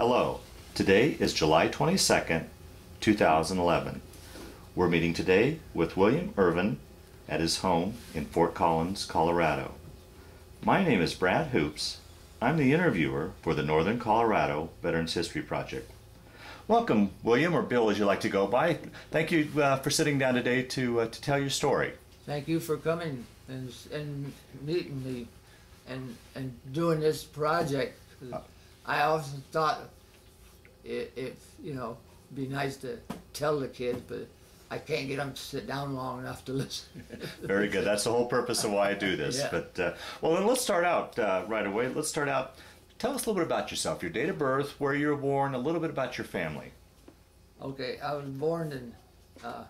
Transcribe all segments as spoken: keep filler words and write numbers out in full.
Hello, today is July twenty-second, two thousand eleven. We're meeting today with William Irvin at his home in Fort Collins, Colorado. My name is Brad Hoops. I'm the interviewer for the Northern Colorado Veterans History Project. Welcome, William, or Bill as you like to go by. Thank you uh, for sitting down today to, uh, to tell your story. Thank you for coming and, and meeting me and, and doing this project. Uh, I often thought it, it, you know, be nice to tell the kids, but I can't get them to sit down long enough to listen. Very good. That's the whole purpose of why I do this. Yeah. But uh, well, then let's start out uh, right away. Let's start out. Tell us a little bit about yourself, your date of birth, where you were born, a little bit about your family. Okay, I was born in uh,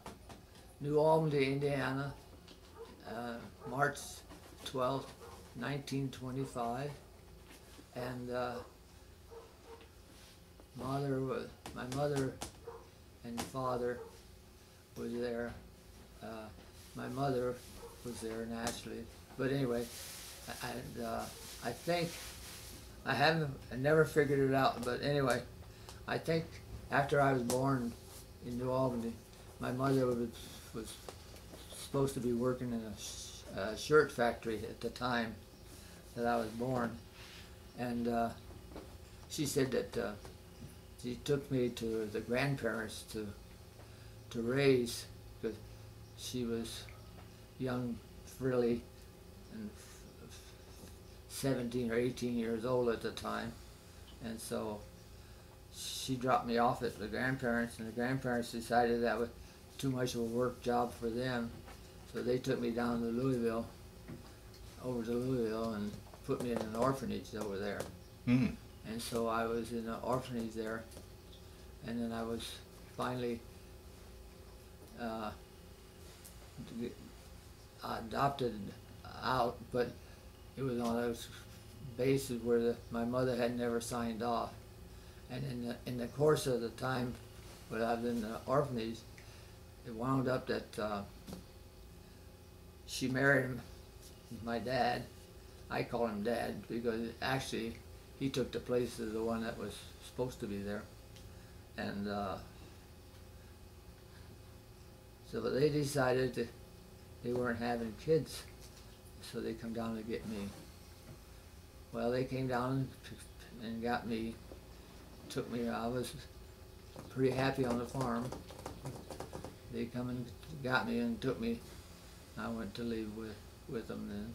New Albany, Indiana, uh, March twelfth, nineteen twenty-five, and uh, mother was, my mother and father was there. Uh, my mother was there naturally, but anyway, and uh, I think I haven't, I never figured it out. But anyway, I think after I was born in New Albany, my mother was was supposed to be working in a, a shirt factory at the time that I was born, and uh, she said that uh, she took me to the grandparents to to raise, because she was young, frilly, and seventeen or eighteen years old at the time, and so she dropped me off at the grandparents, and the grandparents decided that was too much of a work job for them, so they took me down to Louisville, over to Louisville, and put me in an orphanage over there. Mm. And so I was in an orphanage there, and then I was finally uh, adopted out, but it was on those bases where the, my mother had never signed off. And in the, in the course of the time when I was in the orphanage, it wound up that uh, she married him, my dad. I call him Dad because actually he took the place of the one that was supposed to be there. And uh, so they decided that they weren't having kids. So they come down to get me. Well, they came down and got me, took me. I was pretty happy on the farm. They come and got me and took me. I went to live with, with them then.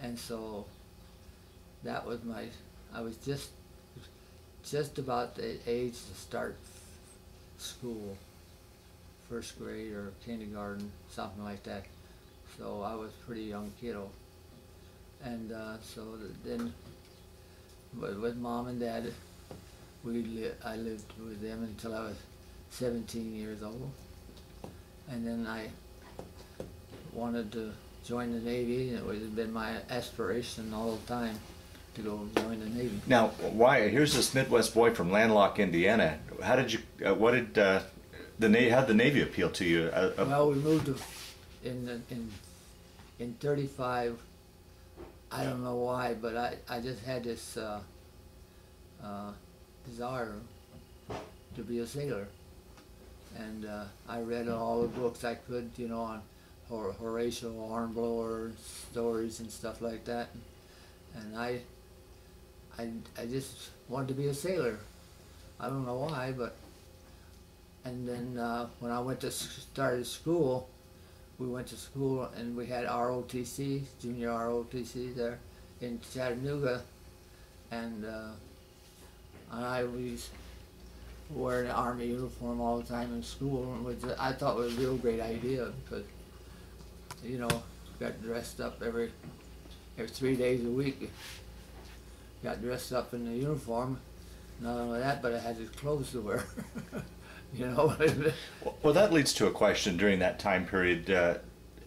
And so that was my, I was just, just about the age to start school, first grade or kindergarten, something like that. So I was a pretty young kiddo, and uh, so then with Mom and Dad, we li I lived with them until I was seventeen years old, and then I wanted to join the Navy. It has been my aspiration all the time to go join the Navy. Now, why? Here's this Midwest boy from landlocked Indiana. How did you? Uh, what did uh, the Navy? How did the Navy appeal to you? Uh, well, we moved to. In the, in in thirty-five, I don't know why, but I, I just had this uh, uh, desire to be a sailor, and uh, I read all the books I could, you know, on Hor Horatio Hornblower stories and stuff like that, and I I I just wanted to be a sailor. I don't know why, but and then uh, when I went to started school. We went to school and we had R O T C, junior R O T C there in Chattanooga, and, uh, and I was wearing an Army uniform all the time in school, which I thought was a real great idea because, you know, got dressed up every, every three days a week, got dressed up in the uniform. Not only that, but I had his clothes to wear. You know. Well, that leads to a question. During that time period, uh,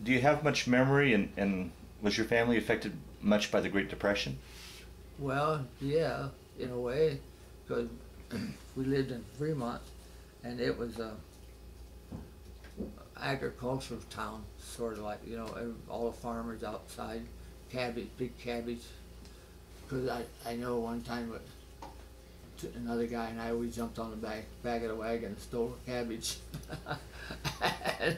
do you have much memory, and, and was your family affected much by the Great Depression? Well, yeah, in a way, because we lived in Fremont, and it was a agricultural town, sort of like, you know, all the farmers outside, cabbage, big cabbage. Because I, I know one time another guy and I, we jumped on the back, back of the wagon and stole cabbage. and,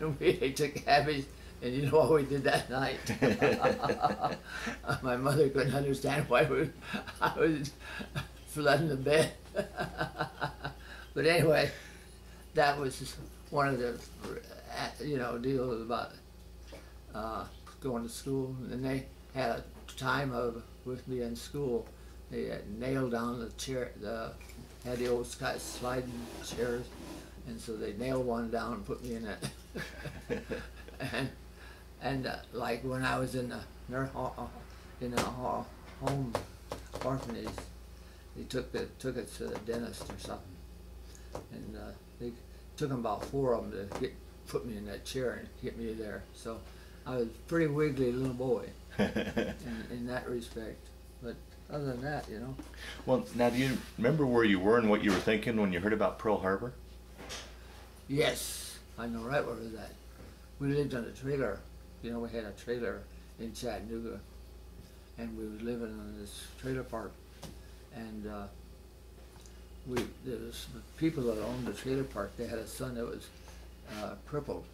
and we ate the cabbage, and you know what we did that night? My mother couldn't understand why we, I was flooding the bed. But anyway, that was one of the, you know, deals about uh, going to school. And they had a time of, with me in school, they had nailed down the chair, the, had the old sliding chairs, and so they nailed one down and put me in it. and and uh, like when I was in the in the home orphanage, they took the took it to the dentist or something, and uh, they took them about four of them to get put me in that chair and get me there. So I was a pretty wiggly little boy in, in that respect, but other than that, you know. Well, now do you remember where you were and what you were thinking when you heard about Pearl Harbor? Yes, I know right where it was at. We lived on a trailer, you know, we had a trailer in Chattanooga, and we were living on this trailer park, and uh, we, there was people that owned the trailer park, they had a son that was uh, crippled,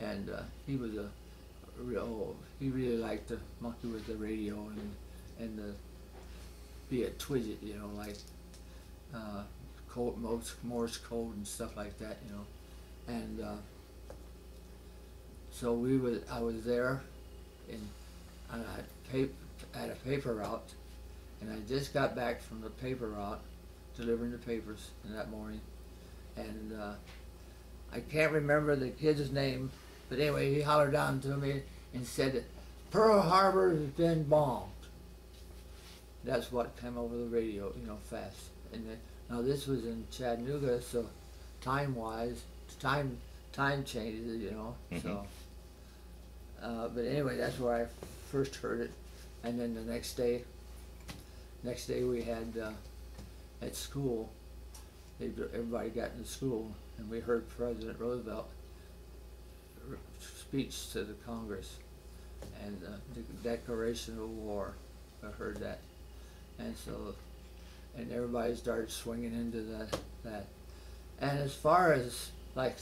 and uh, he was a real, he really liked to monkey with the radio and, and the, be a twidget, you know, like uh, code, Morse code and stuff like that, you know. And uh, so we was, I was there, and I had, paper, I had a paper route, and I just got back from the paper route, delivering the papers in that morning, and uh, I can't remember the kid's name, but anyway, he hollered down to me and said, "Pearl Harbor has been bombed." That's what came over the radio, you know, fast. And then, now this was in Chattanooga, so time-wise, time time changes, you know. Mm-hmm. So, uh, but anyway, that's where I first heard it. And then the next day, next day we had uh, at school, they, everybody got into school, and we heard President Roosevelt speech to the Congress and uh, the Declaration of War. I heard that. And so, and everybody started swinging into that, that. And as far as like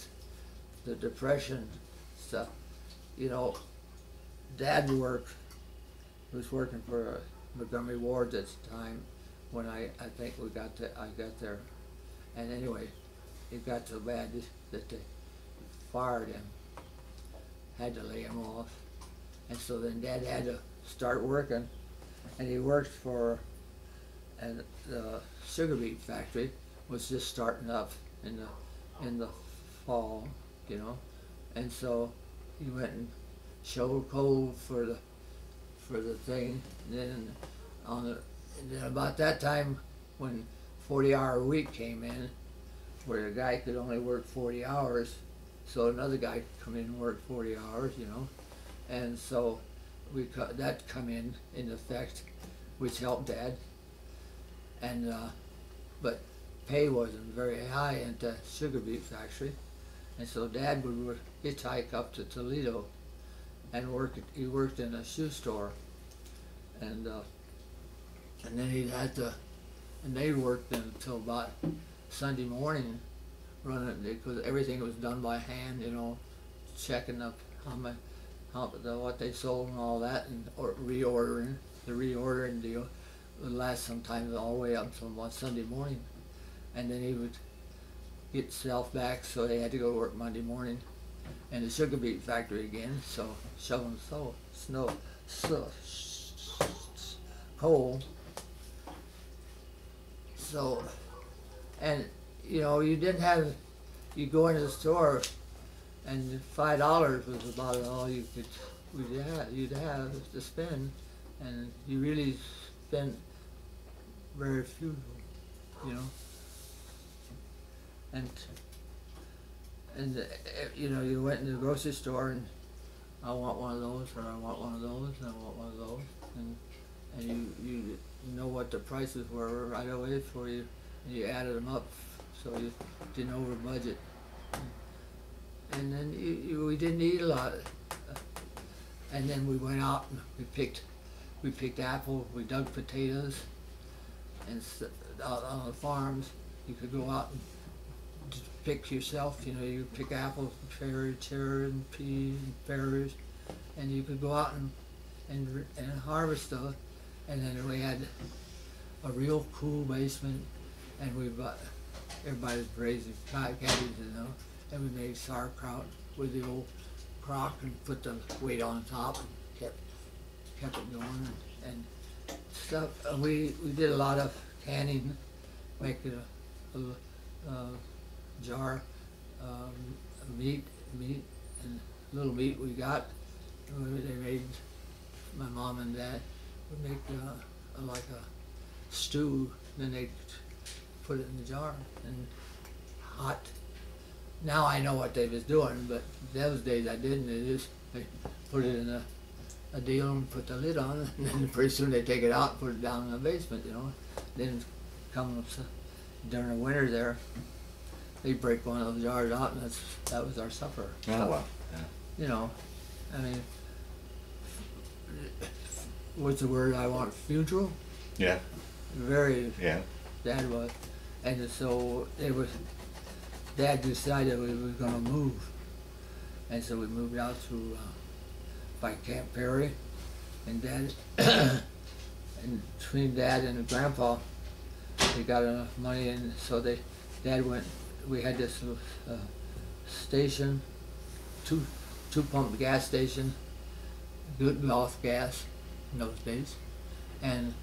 the Depression stuff, you know, Dad worked, was working for Montgomery Ward at the time when I, I think we got to, I got there. And anyway, it got so bad that they fired him, had to lay him off. And so then Dad had to start working, and he worked for, and the sugar beet factory was just starting up in the in the fall, you know, and so he went and shoveled coal for the for the thing. And then on the, and then about that time when forty hour week came in, where the guy could only work forty hours, so another guy could come in and work forty hours, you know, and so we that come in in effect, which helped Dad. And uh, but pay wasn't very high at the sugar beet factory, and so Dad would work, hitchhike up to Toledo, and work. He worked in a shoe store, and uh, and then he had to, and they worked until about Sunday morning, running because everything was done by hand, you know, checking up how much. The, what they sold and all that, and or reordering, the reordering deal would last sometimes all the way up from one Sunday morning, and then he would get himself back, so they had to go to work Monday morning, and the sugar beet factory again, so shoveling snow, snow, so coal. So, and you know, you didn't have, you go into the store, and five dollars was about all you could, we'd have, you'd have to spend, and you really spent very few, you know. And and uh, you know, you went in the grocery store and I want one of those, or I want one of those, and I want one of those, and and you you know what the prices were right away for you, and you added them up so you didn't over budget. And then you, you, we didn't eat a lot, and then we went out and we picked, we picked apples, we dug potatoes, and out on the farms. You could go out and pick yourself, you know, you pick apples and cherries, cherries and peas and berries, and you could go out and, and, and harvest those. And then we had a real cool basement, and we bought, everybody's raising cabbages, you know, and we made sauerkraut with the old crock and put the weight on top and kept, kept it going and, and stuff. And we, we did a lot of canning, making a, a, a jar um, meat, meat, and little meat we got. They made, my mom and dad would make uh, like a stew, then they'd put it in the jar and hot. Now I know what they was doing, but those days I didn't. They just they put it in a, a deal and put the lid on it, and then pretty soon they take it out and put it down in the basement, you know. Then come during the winter there, they break one of those jars out, and that's, that was our supper. Oh, so, wow. Yeah. You know, I mean, what's the word I want? Funeral? Yeah. Very. Yeah. Dad was. And so it was, Dad decided we were going to move. And so we moved out to, uh, by Camp Perry. And Dad, and between Dad and Grandpa, they got enough money, and so they, Dad went, we had this uh, station, two, two pump gas station, good off gas in those days. And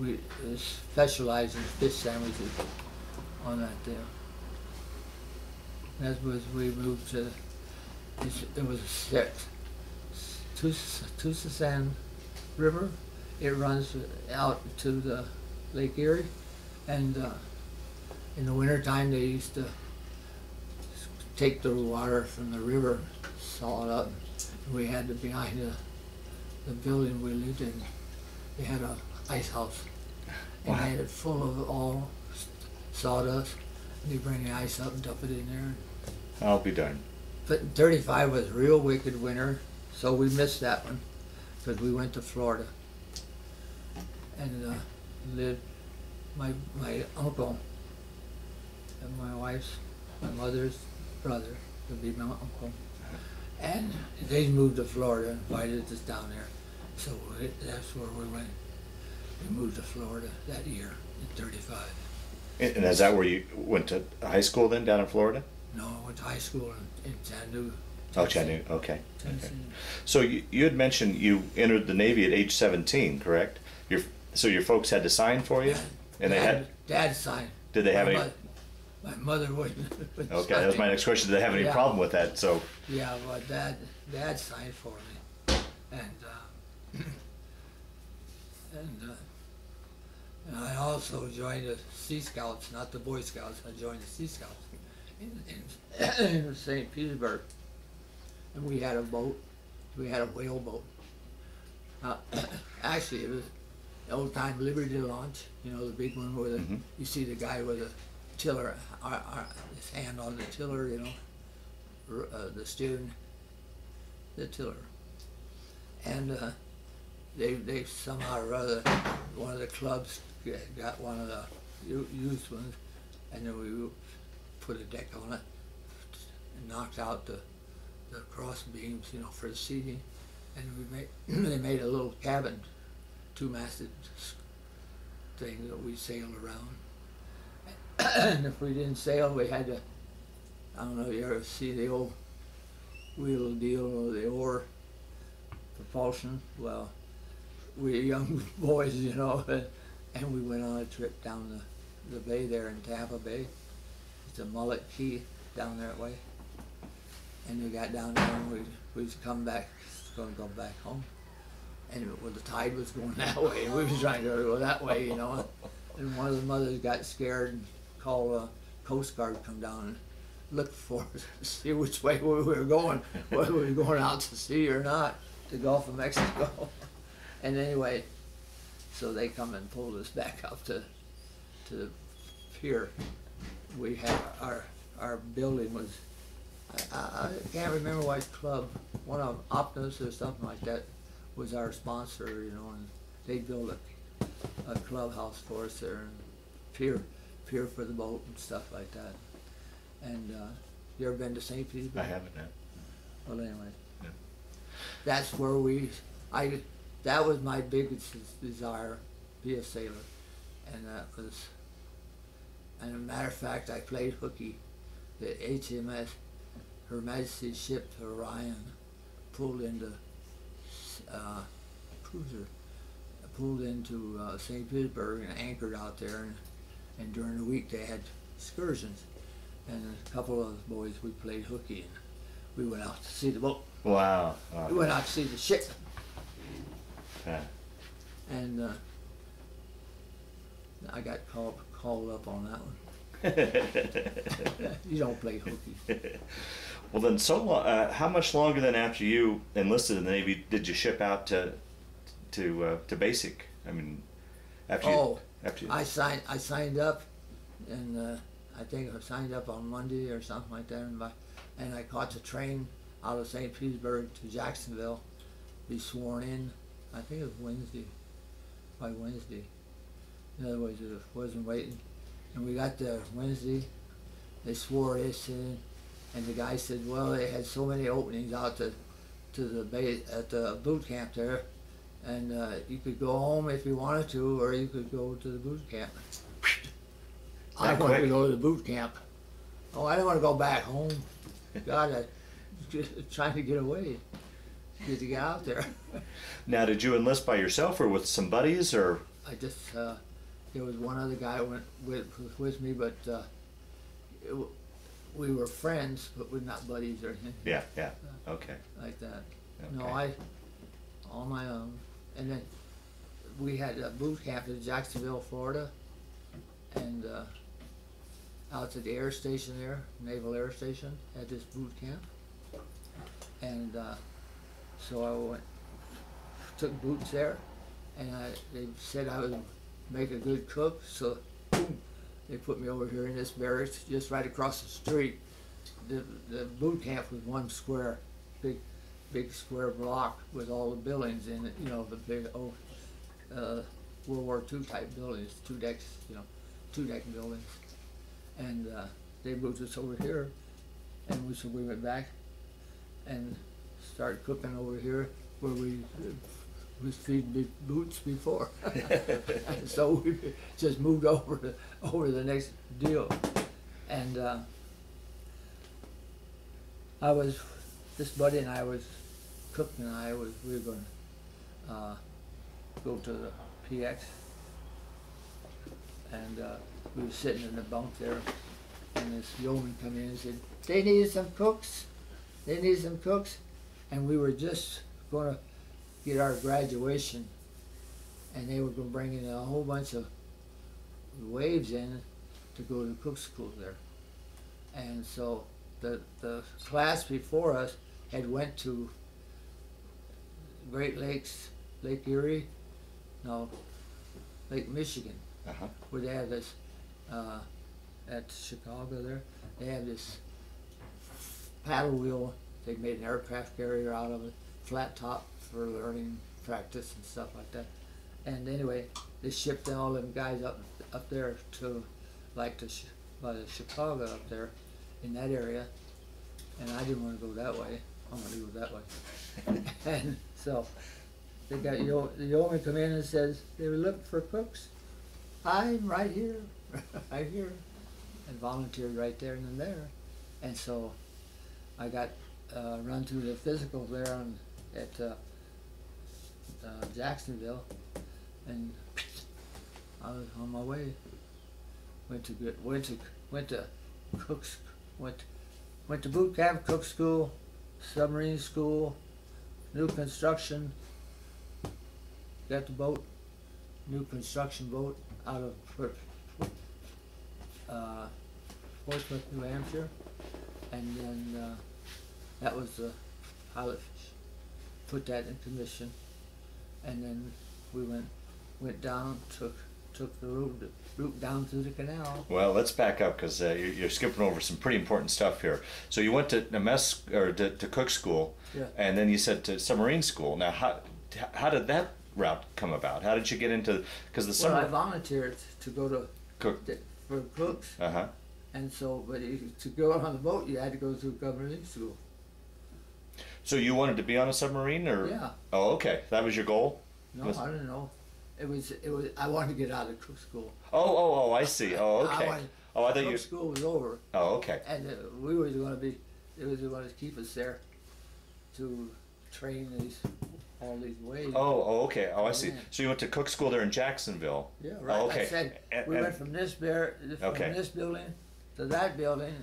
we specialized in fish sandwiches on that there. That was, we moved to, it was Tusasan River. It runs out to the Lake Erie, and uh, in the wintertime they used to take the water from the river, saw it up. We had to, behind the, the building we lived in, they had a ice house, and wow. They had it full of all sawdust, and they bring the ice up and dump it in there. I'll be done. But thirty-five was a real wicked winter, so we missed that one because we went to Florida and uh, lived. My my uncle and my wife's, my mother's brother would be my uncle, and they moved to Florida and invited us down there, so we, that's where we went. We moved to Florida that year in thirty-five. And, and is that where you went to high school then, down in Florida? No, I went to high school in, in Chattanooga. Oh, Chattanooga. Okay. Tennessee. Okay. So you, you had mentioned you entered the Navy at age seventeen, correct? Your so your folks had to sign for you, and Dad, they had Dad signed. Did they have my any? Mother, my mother wouldn't. wouldn't okay, sign. That was my next question. Did they have any yeah. problem with that? So. Yeah, well, Dad, Dad signed for me, and uh, and. Uh, And I also joined the Sea Scouts, not the Boy Scouts. I joined the Sea Scouts in, in, in Saint Petersburg, and we had a boat. We had a whale boat. Uh, actually, it was the old-time Liberty launch. You know, the big one where the, mm-hmm. you see the guy with a tiller, our, our, his hand on the tiller. You know, uh, the steering, the tiller, and uh, they they somehow or other, one of the clubs got one of the used ones, and then we put a deck on it and knocked out the, the cross beams, you know, for the seating, and we made they made a little cabin, two-masted thing that we sailed around. And if we didn't sail, we had to, I don't know if you ever see the old wheel deal or the oar propulsion. Well, we were young boys, you know, and, and we went on a trip down the, the bay there in Tampa Bay. It's a Mullet Key down that way. And we got down there and we we'd come back, going to go back home. And it, well, the tide was going that way, and we were trying to go that way, you know. And one of the mothers got scared and called the Coast Guard to come down and look for us, see which way we were going, whether we were going out to sea or not, the Gulf of Mexico. And anyway, so they come and pulled us back up to, to the pier. We had our our building was, I, I can't remember what club, one of Optus or something like that was our sponsor, you know, and they built a, a clubhouse for us there, and pier, pier for the boat and stuff like that. And uh, you ever been to Saint Petersburg? I haven't. No. Well, anyway, no. That's where we. I. That was my biggest desire, be a sailor, and that was. And a matter of fact, I played hooky. The H M S, Her Majesty's ship Orion, pulled into uh, cruiser, pulled into uh, Saint Petersburg and anchored out there. And, and during the week they had excursions, and a couple of the boys we played hooky, and we went out to see the boat. Wow! Wow. We went out to see the ship. Yeah. And uh, I got called called up on that one. You don't play hooky. Well, then, so long, uh, how much longer then after you enlisted in the Navy did you ship out to to uh, to basic? I mean, after oh, you, after you... I signed I signed up, and uh, I think I signed up on Monday or something like that, and, by, and I caught the train out of Saint Petersburg to Jacksonville, be sworn in. I think it was Wednesday, by Wednesday. In other words, it wasn't waiting. And we got there Wednesday, they swore this in, and the guy said, well, they had so many openings out to, to the bay, at the boot camp there, and uh, you could go home if you wanted to, or you could go to the boot camp. I wanted to go to the boot camp. Oh, I didn't want to go back home. God, I just trying to get away, just to get out there. Now, did you enlist by yourself or with some buddies, or? I just. Uh, There was one other guy went with was with me, but uh, it, we were friends, but we're not buddies or anything. Yeah, yeah, uh, okay. Like that. Okay. No, I, on my own, and then we had a boot camp in Jacksonville, Florida, and uh, out at the air station there, Naval Air Station, had this boot camp, and uh, so I went, took boots there, and I, they said I was. Make a good cook, so boom, they put me over here in this barracks just right across the street. The, the boot camp was one square, big, big square block with all the buildings in it. You know, the big old uh, World War Two type buildings, two decks, you know, two deck buildings. And uh, they moved us over here, and we so we went back and started cooking over here where we. Uh, was feeding boots before. So we just moved over to, over the next deal. And uh, I was, this buddy and I was, Cook and I was, we were going to uh, go to the P X. And uh, we were sitting in the bunk there, and this yeoman come in and said, they need some cooks, they need some cooks. And we were just going to get our graduation, and they were going to bring in a whole bunch of waves in to go to cook school there. And so the the class before us had went to Great Lakes, Lake Erie, no, Lake Michigan, uh-huh. Where they have this, uh, at Chicago there, they have this paddle wheel, they made an aircraft carrier out of it, flat top, for learning practice and stuff like that. And anyway, they shipped all them guys up up there to like to sh by the Chicago up there in that area, and I didn't want to go that way. I want to go that way. And so they got the yeoman come in and says they were looking for cooks. I'm right here, right here, and volunteered right there and there. And so I got uh, run through the physical there on at. Uh, Uh, Jacksonville, and I was on my way. Went to good, went to went to cooks, went went to boot camp, cook school, submarine school, new construction. Got the boat, new construction boat out of uh, Portsmouth, New Hampshire, and then uh, that was the pilot. Put that in commission. And then we went went down, took took the route, route down through the canal. Well, let's back up because uh, you're, you're skipping over some pretty important stuff here. So you went to mess or to, to cook school, yeah. And then you said to submarine school. Now, how how did that route come about? How did you get into because the summer? Well, I volunteered to go to Cook. That, for cooks. Uh-huh. And so, but to go on the boat, you had to go through governing school. So you wanted to be on a submarine, or? Yeah. Oh, okay. That was your goal? No, was... I don't know. It was, it was, I wanted to get out of school. Oh, oh, oh, I see. Oh, okay. I wanted, oh, I thought you... school was over. Oh, okay. And uh, we were going to be, it was going to keep us there to train these, all these waves. Oh, oh, okay. Oh, I see. Man. So you went to cook school there in Jacksonville. Yeah, right. Oh, okay. Like I said, and, we and, went from this, bear, from okay. this building to that building.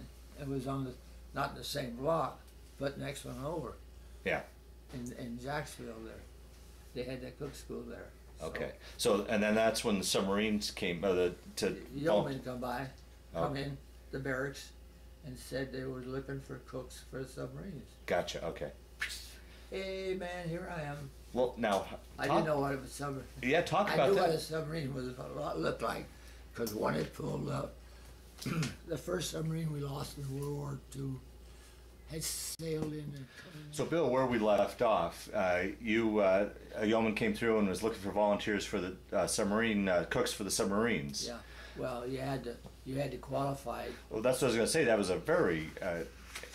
It was on the, not the same block, but next one over. Yeah. In, in Jacksonville there. They had that cook school there. So. Okay. So, and then that's when the submarines came, uh, the, to... Yeomen come by, come oh. in, the barracks, and said they were looking for cooks for submarines. Gotcha, okay. Hey, man, here I am. Well, now... Talk, I didn't know what a submarine... Yeah, talk about that. I knew that. What a submarine was, what it looked like, because one had pulled up. The first submarine we lost in World War Two had sailed in. A so, Bill, where we left off, uh, you, uh, a yeoman came through and was looking for volunteers for the uh, submarine, uh, cooks for the submarines. Yeah, well, you had to, you had to qualify. Well, that's what I was going to say. That was a very uh,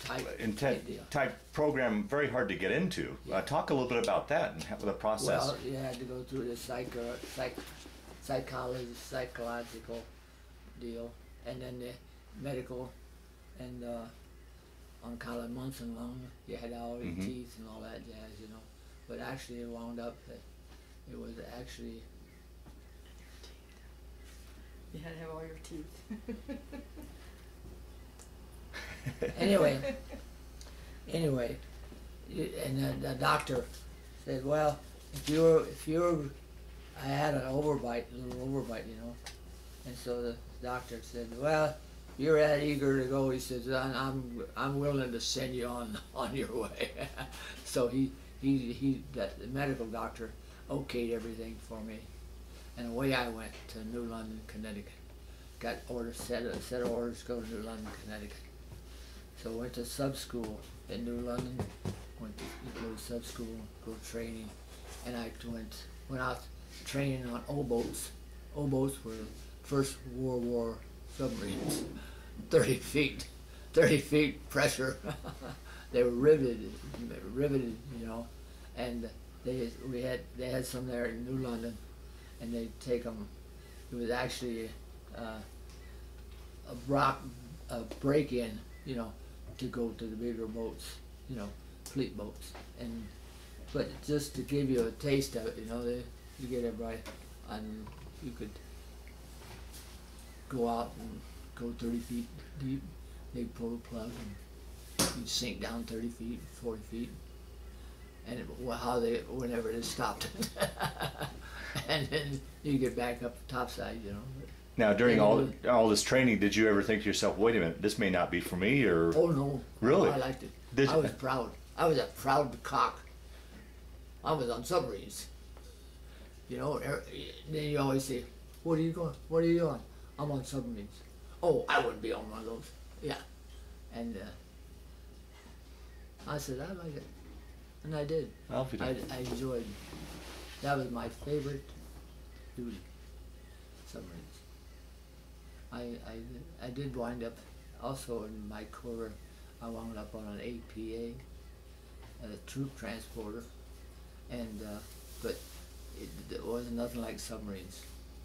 type, intent, type program, very hard to get into. Yeah. Uh, talk a little bit about that and how, the process. Well, you had to go through the psycho, psych, psychology, psychological deal, and then the medical and... Uh, on college months and long, you had all your mm-hmm. teeth and all that jazz, you know. But actually it wound up that it was actually... You had to have all your teeth. anyway, anyway, and the, the doctor said, well, if you're, if you're, I had an overbite, a little overbite, you know. And so the doctor said, well, you're that eager to go, he says, I'm I'm willing to send you on on your way. So he he he that the medical doctor okayed everything for me, and away I went to New London, Connecticut. Got orders, set a set of orders to go to New London, Connecticut. So I went to sub school in New London. Went to go to sub school, go training, and I went went out training on oboes. Oboes were First World War submarines, thirty feet, thirty feet pressure. They were riveted, riveted, you know, and they we had they had some there in New London, and they take them. It was actually uh, a rock, a break-in, you know, to go to the bigger boats, you know, fleet boats, and but just to give you a taste of it, you know, they you get everybody, and you could. Go out and go thirty feet deep, they pull the plug and you sink down thirty feet, forty feet, and it, well, how they, whenever it stopped it. And then you get back up the topside, you know. Now during all was, all this training, did you ever think to yourself, wait a minute, this may not be for me, or? Oh no. Really? Oh, I liked it. Did I was you? proud. I was a proud cock. I was on submarines. You know, then you always say, what are you going, what are you on? I'm on submarines. Oh, I wouldn't be on one of those. Yeah. And uh, I said, I like it. And I did. Well, you did. I, I enjoyed it. That was my favorite duty, submarines. I, I, I did wind up, also in my career, I wound up on an A P A, a troop transporter. And, uh, but it, it wasn't nothing like submarines.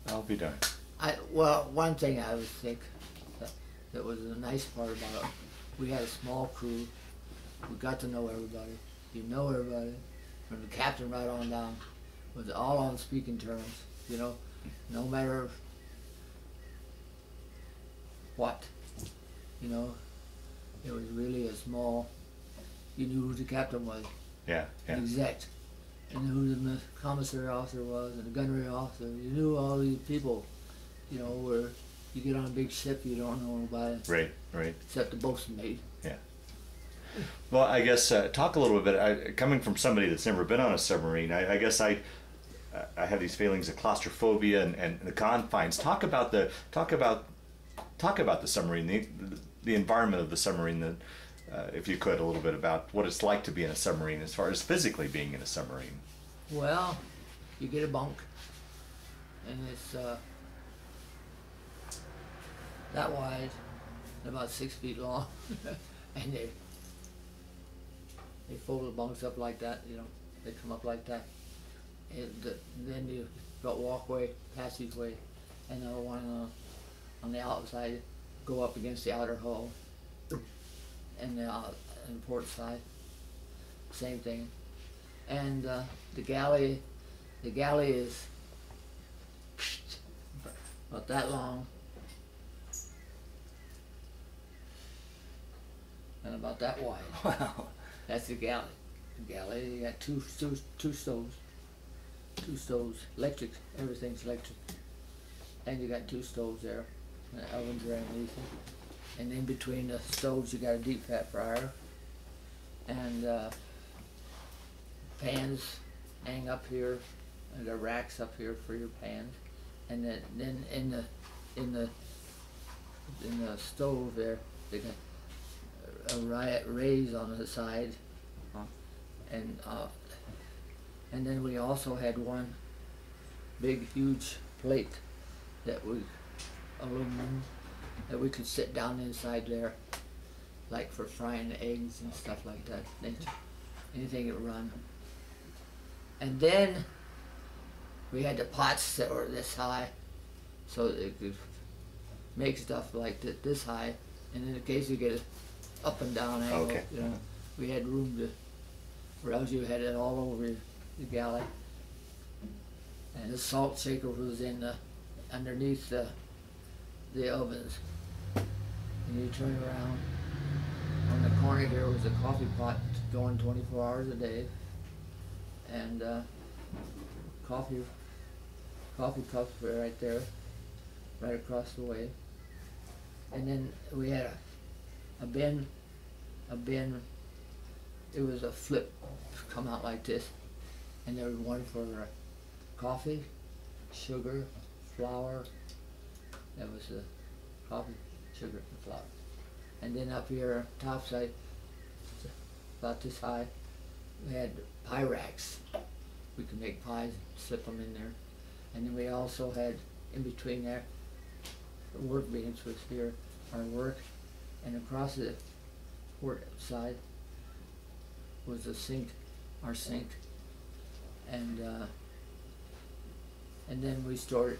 I'll be done. I, well, one thing I would think that, that was the nice part about it, we had a small crew, we got to know everybody, you know everybody, from the captain right on down, was all on speaking terms, you know, no matter what, you know, it was really a small, you knew who the captain was, yeah, yeah. An exec, and who the commissary officer was, and the gunnery officer, you knew all these people. You know, where you get on a big ship, you don't know nobody. Right, right. Except the bosun mate. Yeah. Well, I guess uh, talk a little bit. I, coming from somebody that's never been on a submarine, I, I guess I, I have these feelings of claustrophobia and, and the confines. Talk about the talk about talk about the submarine, the the environment of the submarine. That, uh, if you could, a little bit about what it's like to be in a submarine, as far as physically being in a submarine. Well, you get a bunk, and it's. Uh, that wide and about six feet long. And they they fold the bunks up like that, you know, they come up like that. And the, then you got walkway, passageway, and another one on, on the outside, go up against the outer hull, and the, uh, and the port side, same thing. And uh, the galley, the galley is about that long, and about that wide. Wow. That's the galley. The galley, you got two, two, two stoves, two stoves, electric, everything's electric. And you got two stoves there, and an oven underneath it. And in between the stoves, you got a deep fat fryer. And uh, pans hang up here, and there are racks up here for your pans. And then, then in the in the in the stove there, they got a riot rays on the side, huh. and uh, and then we also had one big huge plate that we aluminum that we could sit down inside there, like for frying eggs and stuff like that. Anything that run. And then we had the pots that were this high, so that it could make stuff like that this high, and in the case you get it up and down angle, okay. you know, we had room to, or else you had it all over the galley. And the salt shaker was in the, underneath the, the ovens. And you turn around, on the corner here was a coffee pot going twenty-four hours a day, and uh, coffee, coffee cups were right there, right across the way. And then we had a, a bin, a bin, it was a flip, come out like this, and there was one for coffee, sugar, flour, that was the coffee, sugar, and flour. And then up here, top side, about this high, we had pie racks. We could make pies and slip them in there. And then we also had, in between there, the work beams was here, our work. And across the port side was the sink, our sink. And uh, and then we stored,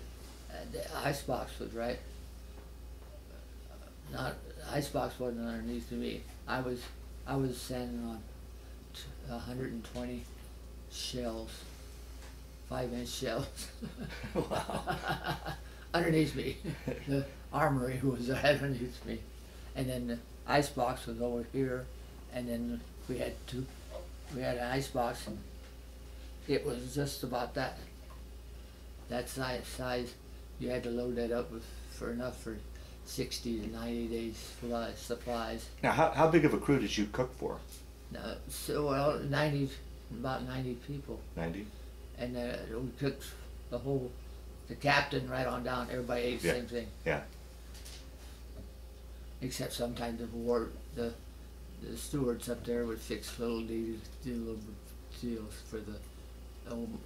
uh, the icebox was right. Not, the icebox wasn't underneath me. I was, I was standing on one hundred twenty shells, five inch shells. Wow. Underneath me. The armory was right underneath me. And then the icebox was over here, and then we had two, we had an icebox, and it was just about that, that size, size. You had to load that up with, for enough for sixty to ninety days supplies. Now, how, how big of a crew did you cook for? Now, so, well, ninety, about ninety people. ninety? And uh, we cooked the whole, the captain right on down, everybody ate the yeah. same thing. Yeah. Except sometimes the ward, the, the stewards up there would fix little deals, little deals for the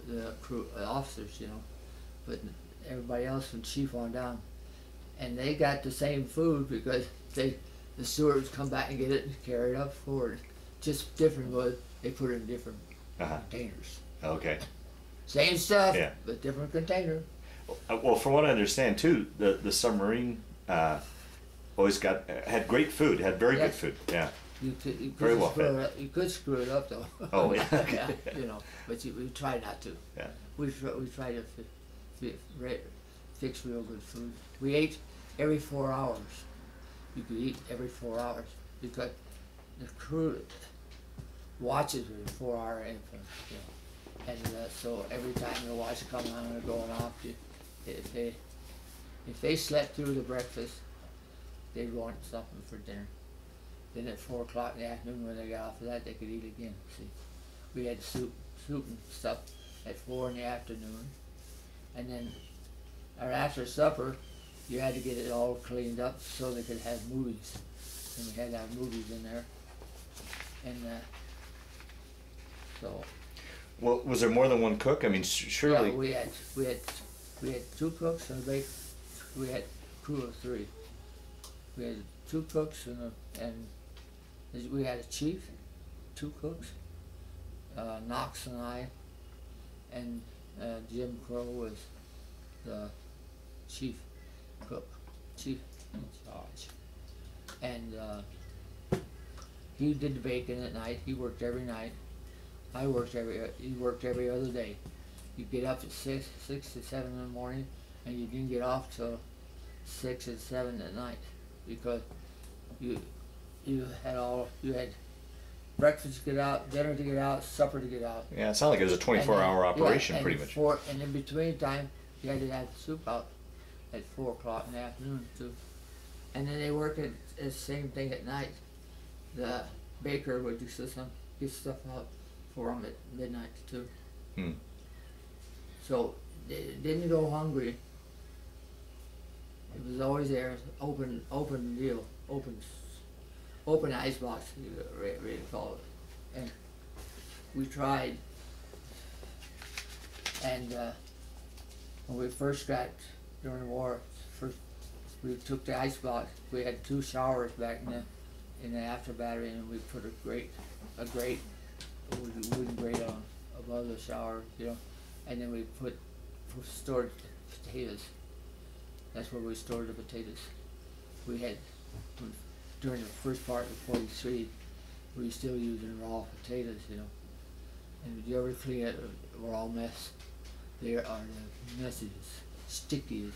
the crew the officers, you know. But everybody else from chief on down, and they got the same food because they the stewards come back and get it and carry it up forward. Just different was they put it in different uh-huh. containers. Okay. Same stuff, yeah. but different container. Well, from what I understand too, the the submarine. Uh, Always got had great food. Had very yes. good food. Yeah, you could, you could very well fed. Up, you could screw it up though. Oh yeah, yeah, yeah. You know, but you, we try not to. Yeah, we we try to fi fi fix real good food. We ate every four hours. You could eat every four hours because the crew watches with a four-hour influence, you know, and uh, so every time the watch comes on and going off, you, if they if they slept through the breakfast. They want something for dinner. Then at four o'clock in the afternoon, when they got off of that, they could eat again. See, we had soup, soup and stuff at four in the afternoon, and then, or after supper, you had to get it all cleaned up so they could have movies. And we had our movies in there, and uh, so. Well, was there more than one cook? I mean, surely. Yeah, we had we had we had two cooks and a baker. We had a crew of three. We had two cooks and, a, and we had a chief, two cooks, uh, Knox and I, and uh, Jim Crow was the chief cook, chief in charge. And uh, he did the bacon at night. He worked every night. I worked every. He worked every other day. You get up at six, six to seven in the morning, and you didn't get off till six or seven at night because you you had all you had breakfast to get out, dinner to get out, supper to get out. Yeah, it sounded like it was a twenty-four hour operation, yeah, pretty much. Four, and in between time, you had to have the soup out at four o'clock in the afternoon too. And then they worked at the same thing at night. The baker would do some get stuff out for them at midnight too. Hmm. So they didn't go hungry. It was always there, open, open deal, open, open icebox, really, really call it. And we tried, and uh, when we first got during the war, first we took the icebox. We had two showers back in the in the after battery, and we put a grate, a grate, a wooden grate on above the shower, you know, and then we put stored potatoes. That's where we stored the potatoes. We had, during the first part of forty-three, we were still using raw potatoes, you know. And if you ever clean it, we're all mess. There are the messages, sticky,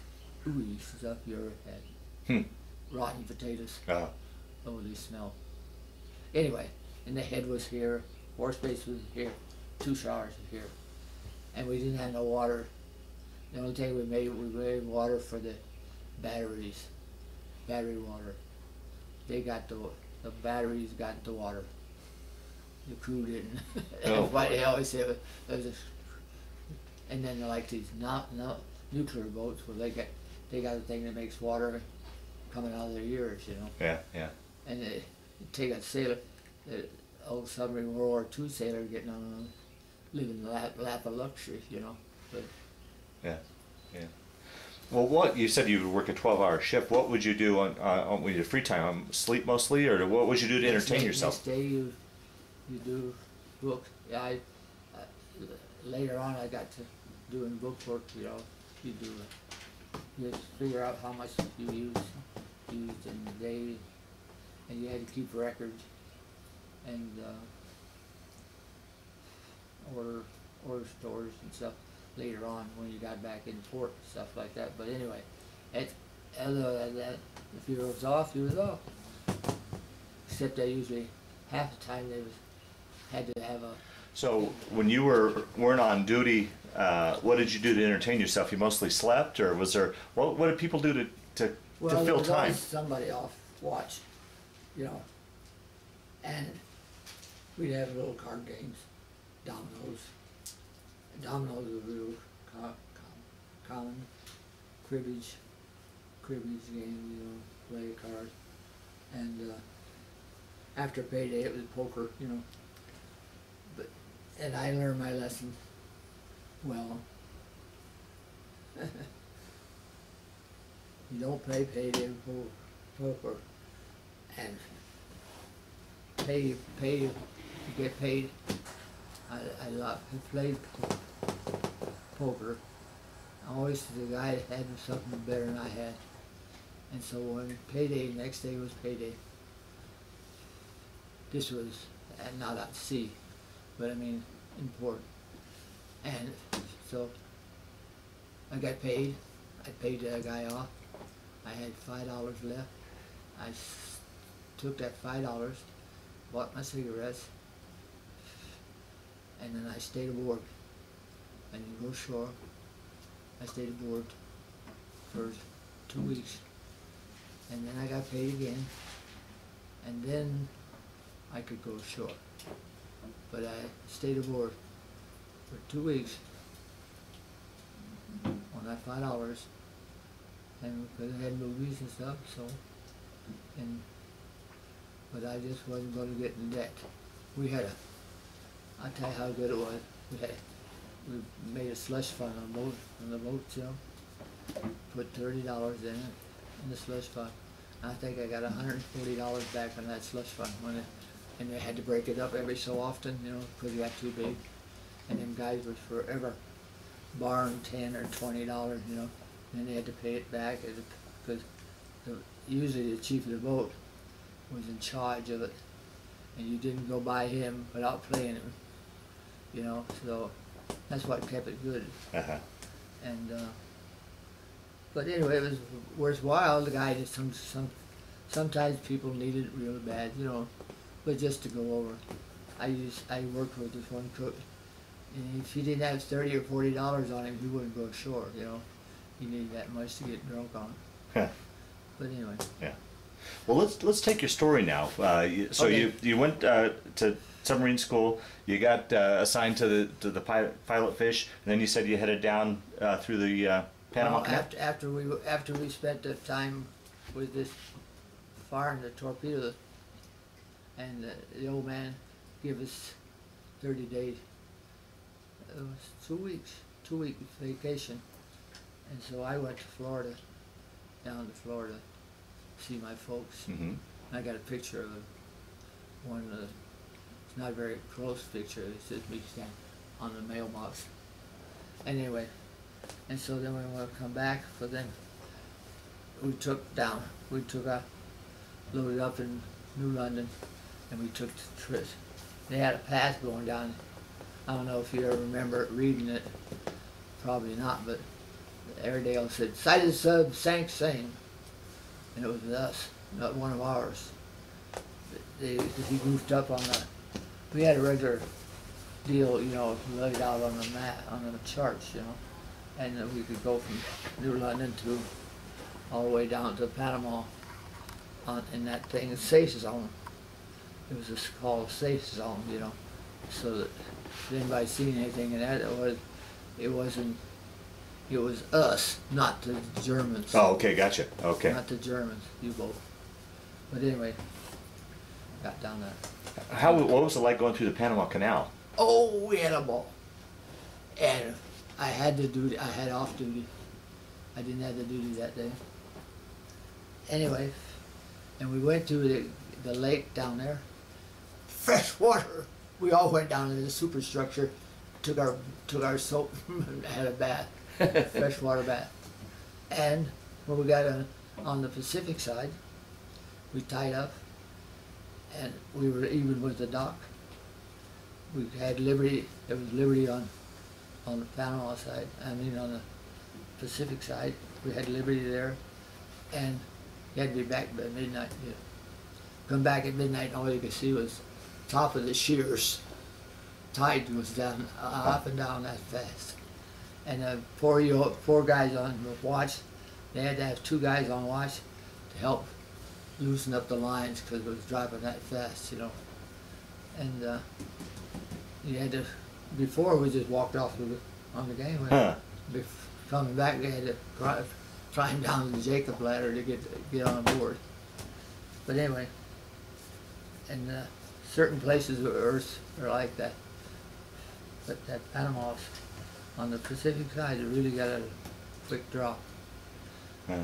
ooey stuff you ever had. Hmm. Rotten potatoes. Uh-huh. Oh, they smell. Anyway, and the head was here, war space was here, two showers were here. And we didn't have no water. The only thing we made, we made water for the batteries, battery water. They got the, the batteries got the water. The crew didn't. Oh. But they always said it was a, and then they're like these not, not nuclear boats where they got, they got a thing that makes water coming out of their ears, you know. Yeah, yeah. And they take a sailor, the old submarine World War Two sailor getting on, living the lap, lap of luxury, you know. But, yeah, yeah. Well, what you said you would work a twelve-hour shift. What would you do on, uh, on when you had free time? Um, sleep mostly, or what would you do to next entertain day, yourself? Next day you, you do book. Yeah, I, uh, later on I got to doing book work. You know, you do uh, you just figure out how much you used used in the day, and you had to keep records and uh, order order stores and stuff. Later on when you got back in port and stuff like that. But anyway, it, other than that, if you was off, you was off. Except they usually, half the time they was, had to have a... So when you were, weren't on duty, uh, what did you do to entertain yourself? You mostly slept, or was there, what, what did people do to, to, well, to fill time? Well, there was somebody off watch, you know, and we'd have little card games, dominoes. Dominoes were real com com common, cribbage, cribbage game, you know, play a card, and uh, after payday it was poker, you know. But and I learned my lesson well. You don't play payday poker, and pay pay to get paid. I I, love, I played poker. I always the guy had something better than I had, and so when payday, next day was payday. This was not at sea, but I mean in port, and so I got paid. I paid that guy off. I had five dollars left. I took that five dollars, bought my cigarettes. And then I stayed aboard. I didn't go ashore. I stayed aboard for two weeks. And then I got paid again. And then I could go ashore. But I stayed aboard for two weeks on that five dollars. And because I had movies and stuff, so and but I just wasn't gonna get in debt. We had a I'll tell you how good it was. We, had, we made a slush fund on boat, on the boat, you know. Put thirty dollars in it, in the slush fund. I think I got one hundred forty dollars back on that slush fund money, and they had to break it up every so often, you know, because it got too big. And them guys were forever borrowing ten or twenty dollars, you know, and they had to pay it back because usually the chief of the boat was in charge of it, and you didn't go by him without playing him, you know. So that's what kept it good. Uh-huh. And uh, but anyway, it was worthwhile. The guy just some some sometimes people needed it real bad, you know, but just to go over. I used I worked with this one cook, and if he didn't have thirty or forty dollars on him, he wouldn't go ashore, you know. He needed that much to get drunk on. Huh. But anyway. Yeah. Well, let's let's take your story now. Uh, you, so okay. you you went uh, to submarine school. You got uh, assigned to the to the pilot, Pilotfish, and then you said you headed down uh, through the uh, Panama Canal. Well, after, after we after we spent the time with this firing the torpedoes, and the, the old man gave us thirty days. It was two weeks, two week vacation, and so I went to Florida, down to Florida. See my folks. Mm-hmm. I got a picture of a, one of the, it's not a very close picture, it's just me standing on the mailbox. And anyway, and so then we want to come back, but then we took down, we took a, loaded up in New London, and we took the trip. They had a path going down, I don't know if you ever remember reading it, probably not, but Airedale said, "Sighted sub, sank, same." And it was us, not one of ours. They, he goofed up on the, we had a regular deal, you know, laid out on the map, on the charts, you know, and we could go from New London to all the way down to Panama on, in that thing, the safe zone. It was just called safe zone, you know, so that if anybody seen anything in that, it, was, it wasn't, it was us, not the Germans. Oh, okay, gotcha. Okay. Not the Germans, you both. But anyway, got down there. How? What was it like going through the Panama Canal? Oh, we had a ball. And I had to do. I had off duty. I didn't have the duty that day. Anyway, and we went to the, the lake down there. Fresh water. We all went down to the superstructure, took our took our soap, and had a bath. Freshwater bath. And when we got on, on the Pacific side, we tied up, and we were even with the dock. We had liberty. There was liberty on, on the Panama side. I mean, on the Pacific side, we had liberty there, and you had to be back by midnight. You come back at midnight, and all you could see was top of the shears. Tide was down, uh, up and down that fast. And the four, four guys on watch, they had to have two guys on watch to help loosen up the lines because it was driving that fast, you know. And uh, you had to, before we just walked off the, on the gangway. Huh. Coming back, they had to try, climb down the Jacob ladder to get get on board. But anyway, and uh, certain places of Earth are like that. But that Panama's, on the Pacific side, it really got a quick drop. Yeah.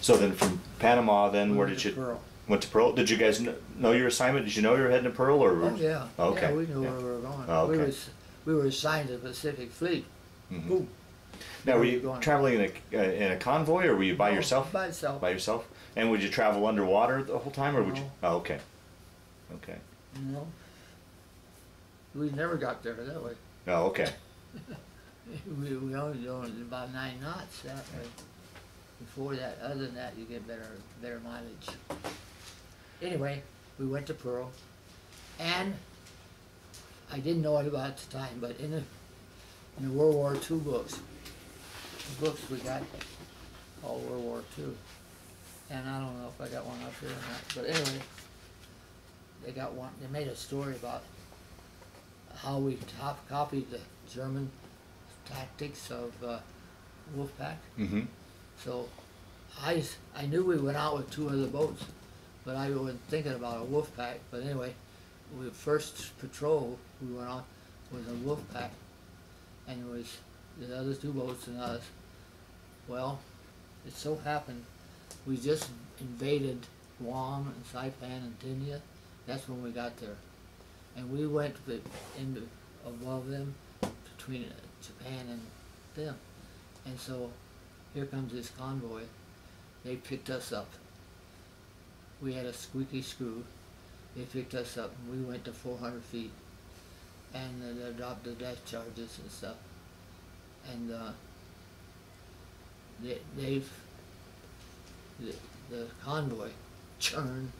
So then from Panama, then we where did you... Pearl. Went to Pearl. Did you guys know your assignment? Did you know you were heading to Pearl? Or oh, yeah. Oh, okay. Yeah, we knew yeah. where we were going. Oh, okay. we, was, we were assigned to the Pacific Fleet. Mm-hmm. Boom. Now, where were you going? Traveling in a, uh, in a convoy, or were you by no, yourself? By yourself. By yourself? And would you travel underwater the whole time, or no. would you... Oh, okay. Okay. No. We never got there that way. Oh, okay. We, we only doing about nine knots that way. Before that, other than that, you get better better mileage. Anyway, we went to Pearl, and I didn't know it about the time, but in the, in the World War Two books, the books we got all World War Two, and I don't know if I got one up here or not, but anyway, they got one. They made a story about how we top copied the German tactics of uh, Wolfpack. Mm-hmm. So I, I knew we went out with two other boats, but I wasn't thinking about a Wolfpack. But anyway, the first patrol we went on was a Wolfpack, and it was the other two boats and us. Well, it so happened we just invaded Guam and Saipan and Tinia. That's when we got there. And we went to the end above them, between Japan and them. And so here comes this convoy. They picked us up. We had a squeaky screw. They picked us up and we went to four hundred feet. And they adopted death charges and stuff. And uh, they, they've, the, the convoy churned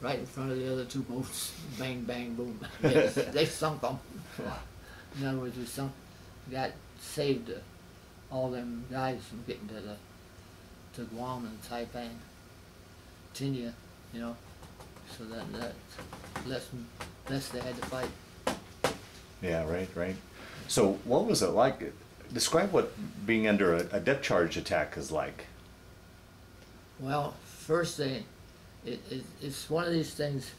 right in front of the other two boats. Bang, bang, boom. They, they sunk them. In other words, we sunk, got saved uh, all them guys from getting to the, to Guam and Saipan, Tinia, you know. So that, that less, less they had to fight. Yeah, right, right. So what was it like? Describe what being under a, a depth charge attack is like. Well, first thing, it, it, it's one of these things,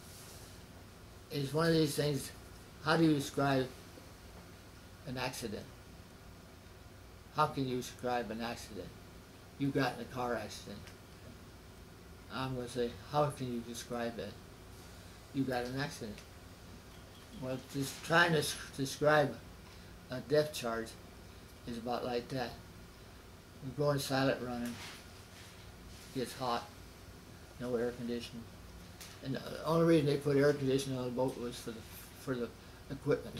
it's one of these things, how do you describe an accident? How can you describe an accident? You got in a car accident. I'm going to say, how can you describe it? You got an accident. Well, just trying to describe a depth charge is about like that. We're going silent running, gets hot, no air conditioning. And the only reason they put air conditioning on the boat was for the, for the equipment.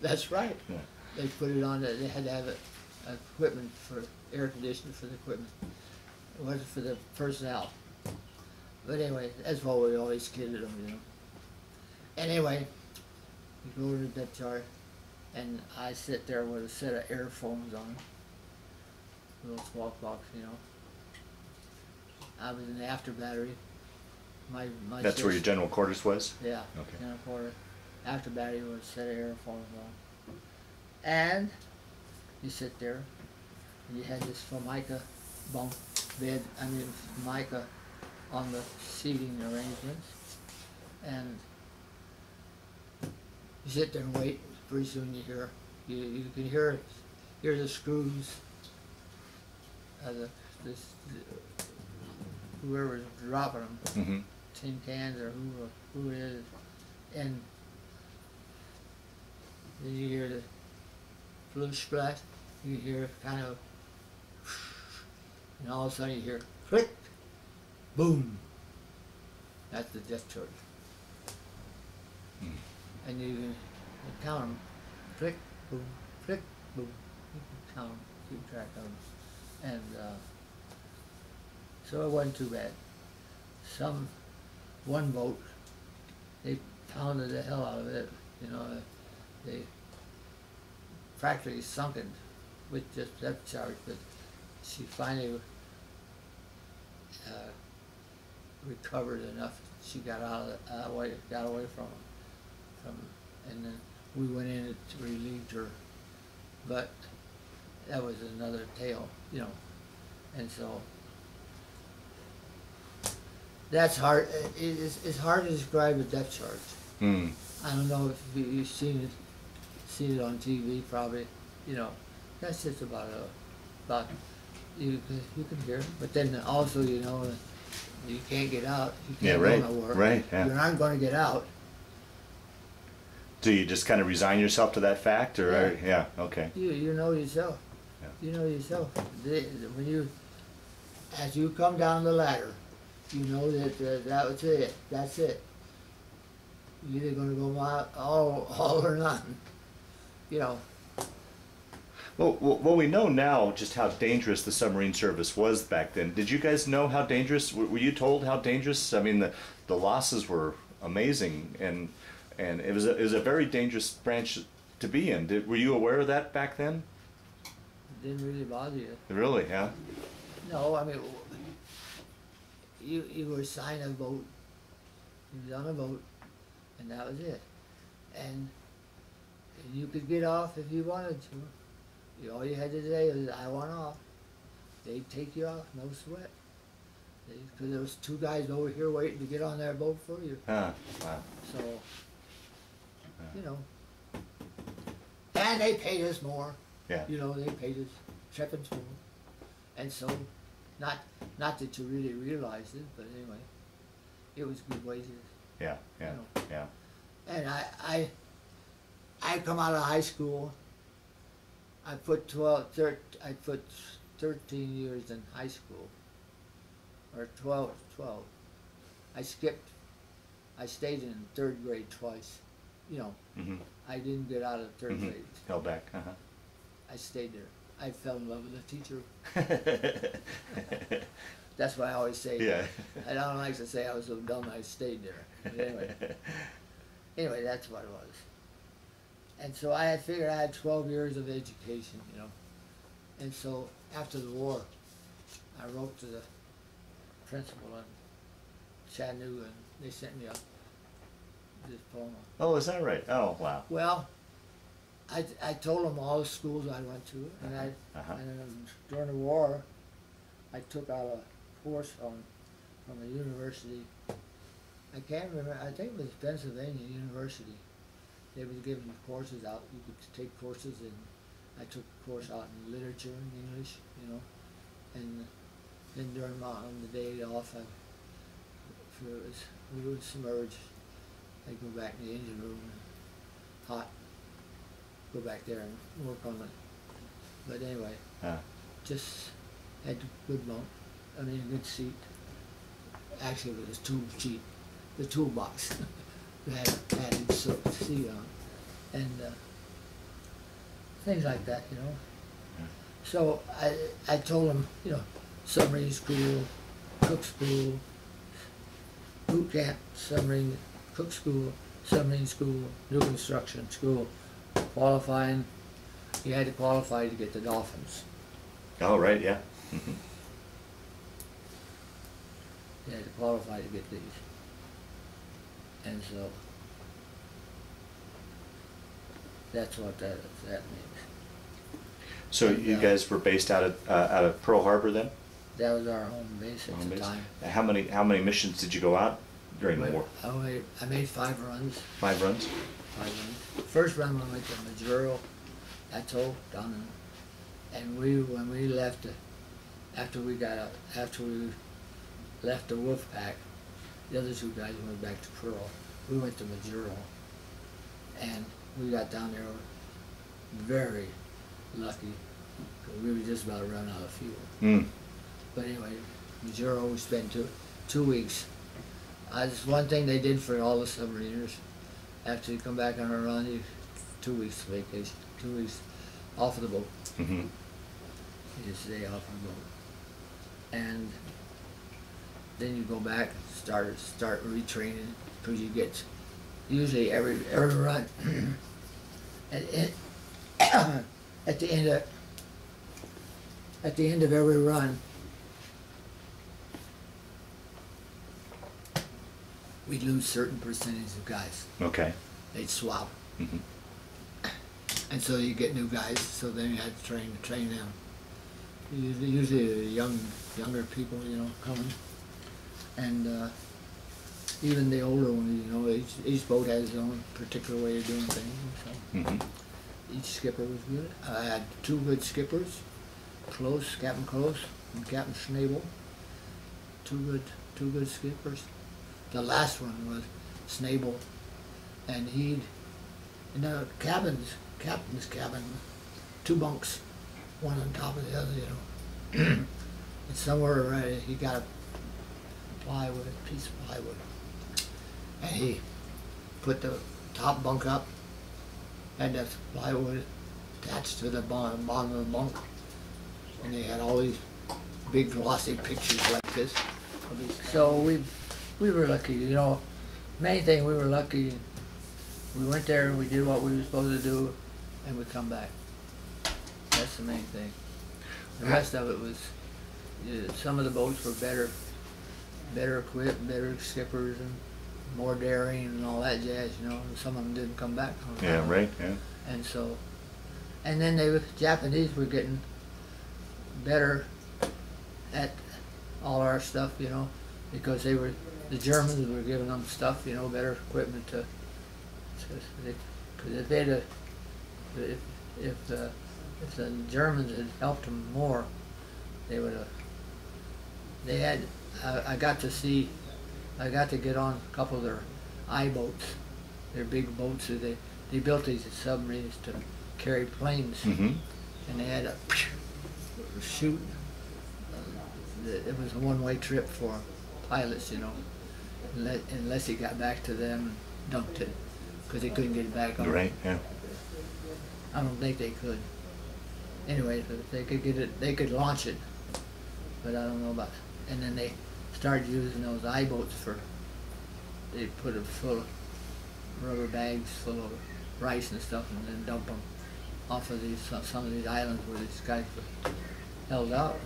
That's right. Yeah. They put it on, they had to have it, equipment for air conditioning for the equipment. It wasn't for the personnel. But anyway, that's why we always kidded them, you know. Anyway, we go to the depth charge, and I sit there with a set of air foams on, little squawk box, you know. I was in the after battery. My, my That's six, where your general quarters was? Yeah, okay. General quarters. After battery with a set of air foams on. And you sit there, and you had this formica bunk bed, I mean formica on the seating arrangements, and you sit there and wait. Pretty soon you hear, you, you can hear, hear the screws. Uh, the, this, the, whoever's dropping them, mm-hmm. tin cans or who, who it is, and then you hear the blue splash. You hear kind of, and all of a sudden you hear click, boom. That's the death charge. Mm. And you can count them, click, boom, click, boom. You can count them, keep track of them. And uh, so it wasn't too bad. Some, one boat, they pounded the hell out of it. You know, they practically sunk it with just depth charge, but she finally uh, recovered enough. She got out of the, uh, away, got away from them. Um, and then we went in and relieved her, but that was another tale, you know. And so that's hard. It, it's, it's hard to describe a depth charge. Mm. I don't know if you've seen it, seen it on T V, probably. You know, that's just about a, about you you can hear. But then also, you know, you can't get out. You can't yeah, right, go nowhere. Right. Yeah. You're not going to get out. Do you just kind of resign yourself to that fact, or yeah, or, yeah okay? You you know yourself. Yeah. You know yourself. They, when you, as you come down the ladder, you know that uh, that was it. That's it. You're either going to go out all all or nothing. You know. Well, well, we know now just how dangerous the submarine service was back then. Did you guys know how dangerous? Were you told how dangerous? I mean, the the losses were amazing and. And it was, a, it was a very dangerous branch to be in. Did, were you aware of that back then? It didn't really bother you. Really, yeah? No, I mean, you, you were assigned a boat. You was on a boat, and that was it. And you could get off if you wanted to. You, all you had to say was, I want off. They'd take you off, no sweat. Because there was two guys over here waiting to get on their boat for you. Huh. Wow. So... you know, and they paid us more. Yeah. You know, they paid us, shepherds more, and so, not Not that you really realize it, but anyway, it was good wages. Yeah, yeah, you know. yeah. And I, I, I come out of high school. I put twelve, thirteen, I put thirteen years in high school, or twelve, twelve. I skipped. I stayed in third grade twice. You know, mm-hmm. I didn't get out of third mm-hmm. grade. Held back. Uh-huh. I stayed there. I fell in love with a teacher. That's why I always say. Yeah. I don't like to say I was so dumb I stayed there. But anyway. Anyway, that's what it was. And so I had figured I had twelve years of education, you know. And so after the war, I wrote to the principal in Chattanooga, and they sent me a diploma. Oh, is that right? Oh, wow. Well, I, I told them all the schools I went to, and, uh-huh. I, uh-huh. and during the war, I took out a course on from a university. I can't remember, I think it was Pennsylvania University. They were giving courses out, you could take courses, and I took a course out in literature and English, you know, and then during my, on the day off, I, if it was, we would submerge, I'd go back to the engine room, hot, go back there and work on it. But anyway, huh. just had a good bunk, I mean a good seat, actually it was a tool sheet. The toolbox that added C on, and uh, things like that, you know. Yeah. So I I told them, you know, submarine school, cook school, boot camp, submarine cook school, submarine school, new construction school, qualifying. You had to qualify to get the Dolphins. Oh right, yeah. You had to qualify to get these. And so, that's what that that means. So and, you uh, guys were based out of uh, out of Pearl Harbor then? That was our home base at home the base. time. How many how many missions did you go out during the war? I made I made five runs. Five runs. Five runs. First run we went to Majuro, Atoll, down, in, and we when we left after we got out after we left the Wolf Pack. The other two guys went back to Pearl. We went to Majuro, and we got down there very lucky, because we were just about to run out of fuel. Mm. But anyway, Majuro, we spent two, two weeks. I, that's one thing they did for all the submariners. After you come back on a run, you two weeks vacation, two weeks off of the boat. Mm-hmm. You just stay off of the boat. And then you go back, start start retraining, because you get usually every every run at, at, at the end of at the end of every run we lose certain percentage of guys. Okay. They'd swap, mm-hmm. and so you get new guys. So then you have to train train them. Usually, usually the young younger people, you know, coming. And uh, even the older ones, you know, each, each boat has its own particular way of doing things. So mm-hmm. each skipper was good. I had two good skippers, Close, Captain Close and Captain Schnabel. Two good, two good skippers. The last one was Schnabel, and he'd in the cabins, captain's cabin, two bunks, one on top of the other, you know. And somewhere around he got a plywood, piece of plywood, and he put the top bunk up, and the plywood attached to the bottom, bottom of the bunk, and they had all these big glossy pictures like this. So we we were lucky, you know. Main thing, we were lucky. We went there and we did what we were supposed to do, and we come back. That's the main thing. The rest of it was, you know, some of the boats were better. Better equipped, better skippers, and more daring, and all that jazz. You know, and some of them didn't come back. From yeah, right. Yeah. And so, and then they the Japanese were getting better at all our stuff. You know, because they were the Germans were giving them stuff. You know, better equipment to. Because if they'd have, if if the if the Germans had helped them more, they would have. they had, uh, I got to see, I got to get on a couple of their I-boats, their big boats. That they, they built these submarines to carry planes, mm-hmm. and they had a shoot. It was a one-way trip for pilots, you know, unless, unless he got back to them and dunked it, because they couldn't get it back on. Right, yeah. I don't think they could. Anyway, they could get it, they could launch it, but I don't know about it. And then they started using those I-boats for, they put them full of rubber bags full of rice and stuff, and then dump them off of these, some of these islands where these guys were held out.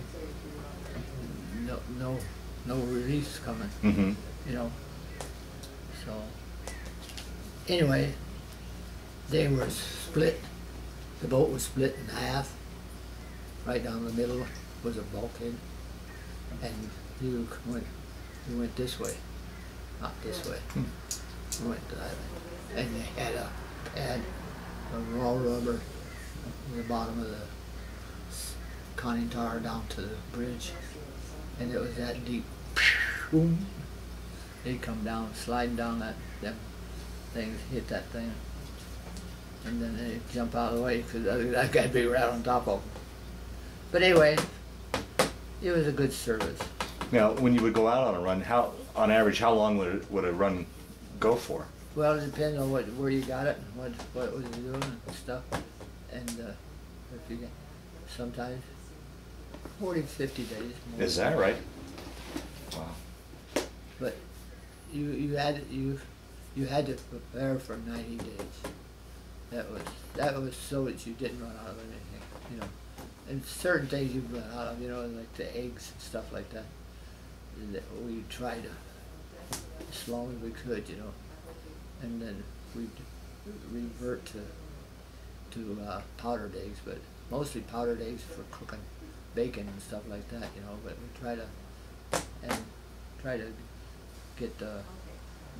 No, no, no release coming, mm-hmm. you know. So, anyway, they were split. The boat was split in half. Right down the middle was a bulkhead, and you went, you went this way, not this way. Hmm. You went to that way. And they had a pad of raw rubber in the bottom of the conning tower down to the bridge. And it was that deep. Boom. They'd come down, sliding down that, them things, hit that thing. And then they'd jump out of the way, because that guy'd be right on top of them. But anyway, it was a good service. Now, when you would go out on a run, how, on average, how long would, it, would a run go for? Well, it depends on what, where you got it, and what, what was you doing and stuff. And uh, if you get, sometimes, forty, fifty days. More. Is that right? Wow. But you you had you you had to prepare for ninety days. That was that was so that you didn't run out of anything, you know. And certain things you run out of, you know, like the eggs and stuff like that. that we tried to, as long as we could, you know. And then we'd revert to to uh, powdered eggs, but mostly powdered eggs for cooking. Bacon and stuff like that, you know, but we try to and try to get uh,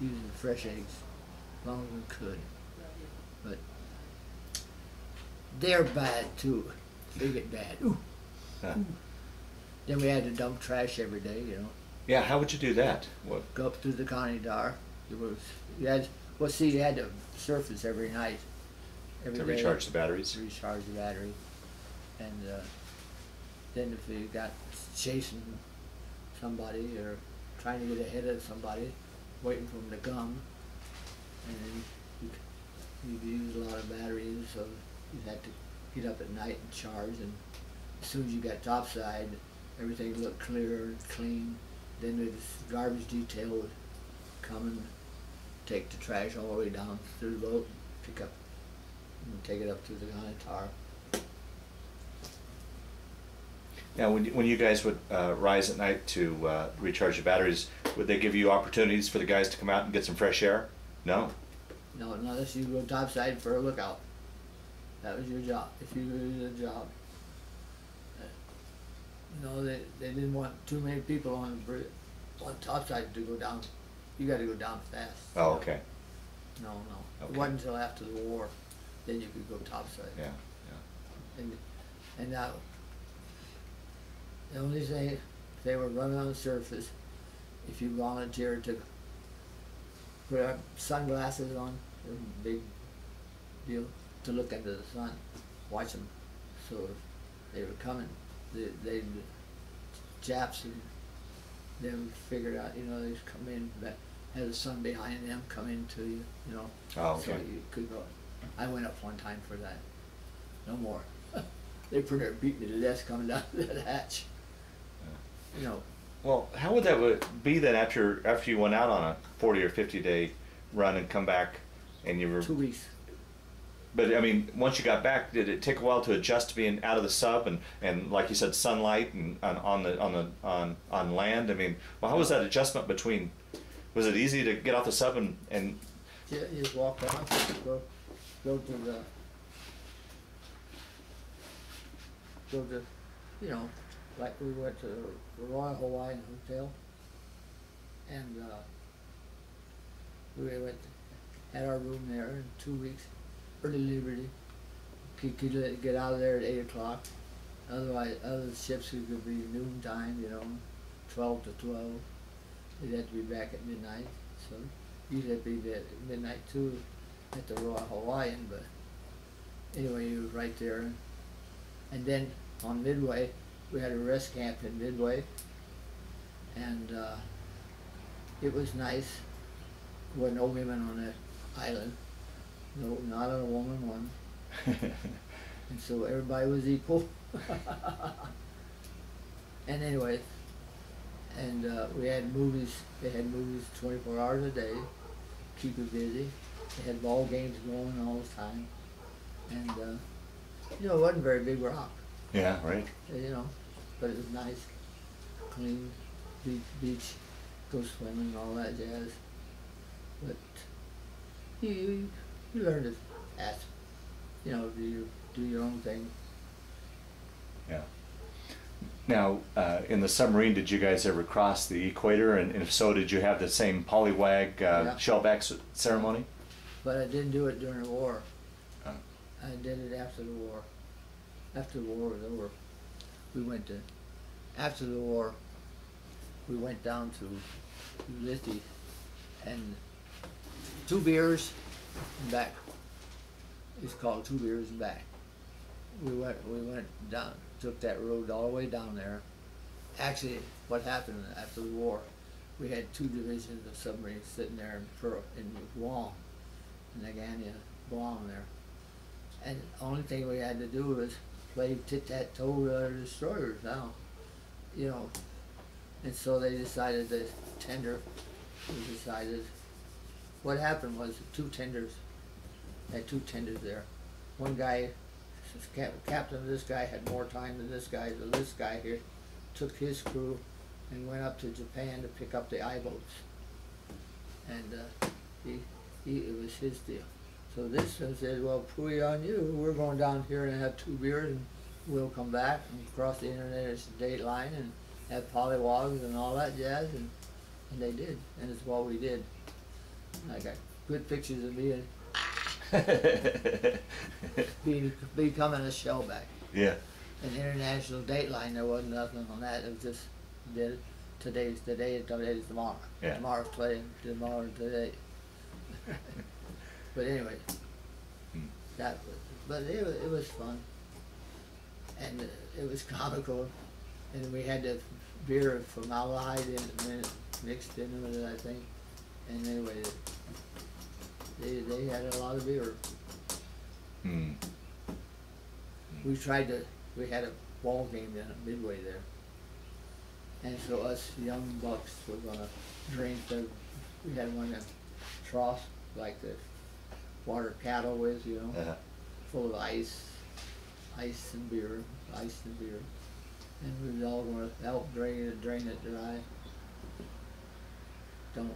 using fresh eggs as long as we could. But they're bad too. They get bad. Ooh. Huh. Ooh. Then we had to dump trash every day, you know. Yeah, how would you do that? What? Go up through the conning tower. It was you had well see you had to surface every night. Every to day, recharge the batteries. Recharge the battery, and. Uh, Then if you got chasing somebody or trying to get ahead of somebody, waiting for them to come, and you you'd use a lot of batteries, so you had to get up at night and charge. And as soon as you got topside, everything looked clear and clean. Then the garbage detail would come and take the trash all the way down through the boat, pick up, and take it up through the conning tower. Now, when, when you guys would uh, rise at night to uh, recharge your batteries, would they give you opportunities for the guys to come out and get some fresh air? No? No, not unless you go topside for a lookout. That was your job, if you did your job. Uh, you know, they, they didn't want too many people on, on topside to go down. You got to go down fast. Oh, okay. No, no. Okay. It wasn't until after the war, then you could go topside. Yeah, yeah. And, and that... The only thing, if they were running on the surface, if you volunteered to put up sunglasses on, it was a big deal to look into the sun, watch them. So if they were coming, they, they Japs and them figured out, you know, they'd come in, had the sun behind them, come into you, you know. Oh, okay. So you could go. I went up one time for that. No more. They pretty much beat me to death coming down that hatch. You know. Well, how would that would be then after after you went out on a forty or fifty day run and come back, and you were two weeks. But I mean, once you got back, did it take a while to adjust to being out of the sub and, and like you said, sunlight and on, on the on the on on land? I mean, well, how was that adjustment between? Was it easy to get off the sub and and? Yeah, you just walk down, go go to the. Go to, you know, like we went to the Royal Hawaiian Hotel, and uh, we went to, had our room there in two weeks, early liberty. Could, could get out of there at eight o'clock. Otherwise, other ships could be noontime, you know, twelve to twelve. We'd have to be back at midnight, so usually I'd be there at midnight too at the Royal Hawaiian, but anyway, he was right there. And then on Midway, we had a rest camp in Midway, and uh, it was nice. There were no women on that island, no, not a woman one, and so everybody was equal. And anyway, and uh, we had movies. They had movies twenty-four hours a day, keep you busy. They had ball games going all the time, and uh, you know, it wasn't very big rock. Yeah, right. You know, but it was nice, clean beach, beach, go swimming, all that jazz. But you you, you learn to ask, you know, do your, do your own thing. Yeah. Now, uh, in the submarine, did you guys ever cross the equator? And, and if so, did you have the same polywag uh, yeah. shellback ceremony? But I didn't do it during the war. Oh. I did it after the war. After the war was over, we went to, after the war, we went down to Lithy and two beers and back. It's called Two Beers and Back. We went, we went down, took that road all the way down there. Actually, what happened after the war, we had two divisions of submarines sitting there in, Pearl, in Guam, in Nagania, Guam there. And the only thing we had to do was play tit-tat-toe with our destroyers now, you know. And so they decided the tender, we decided, what happened was two tenders, they had two tenders there. One guy, captain of this guy, had more time than this guy, so this guy here took his crew and went up to Japan to pick up the I-boats. And uh, he, he, it was his deal. So this one said, well, pooey on you, we're going down here and have two beers and we'll come back and cross the internet date line and have pollywogs and all that jazz, and, and they did, and it's what we did. And I got good pictures of me and be, becoming a shellback. Yeah. An international date line, there wasn't nothing on that, it was just did today's today, today's tomorrow. Yeah. Tomorrow's today, tomorrow's today. But anyway, that was, but it was, it was fun, and it was comical, and we had the beer of formaldehyde in, mixed in with it, I think, and anyway, they, they had a lot of beer. Mm. We tried to, we had a ball game down at Midway there, and so us young bucks were going to drink the, we had one of the troughs like the water cattle is, you know, uh-huh. full of ice, ice and beer, ice and beer. And we was all going to help drain it, drain it dry. Don't.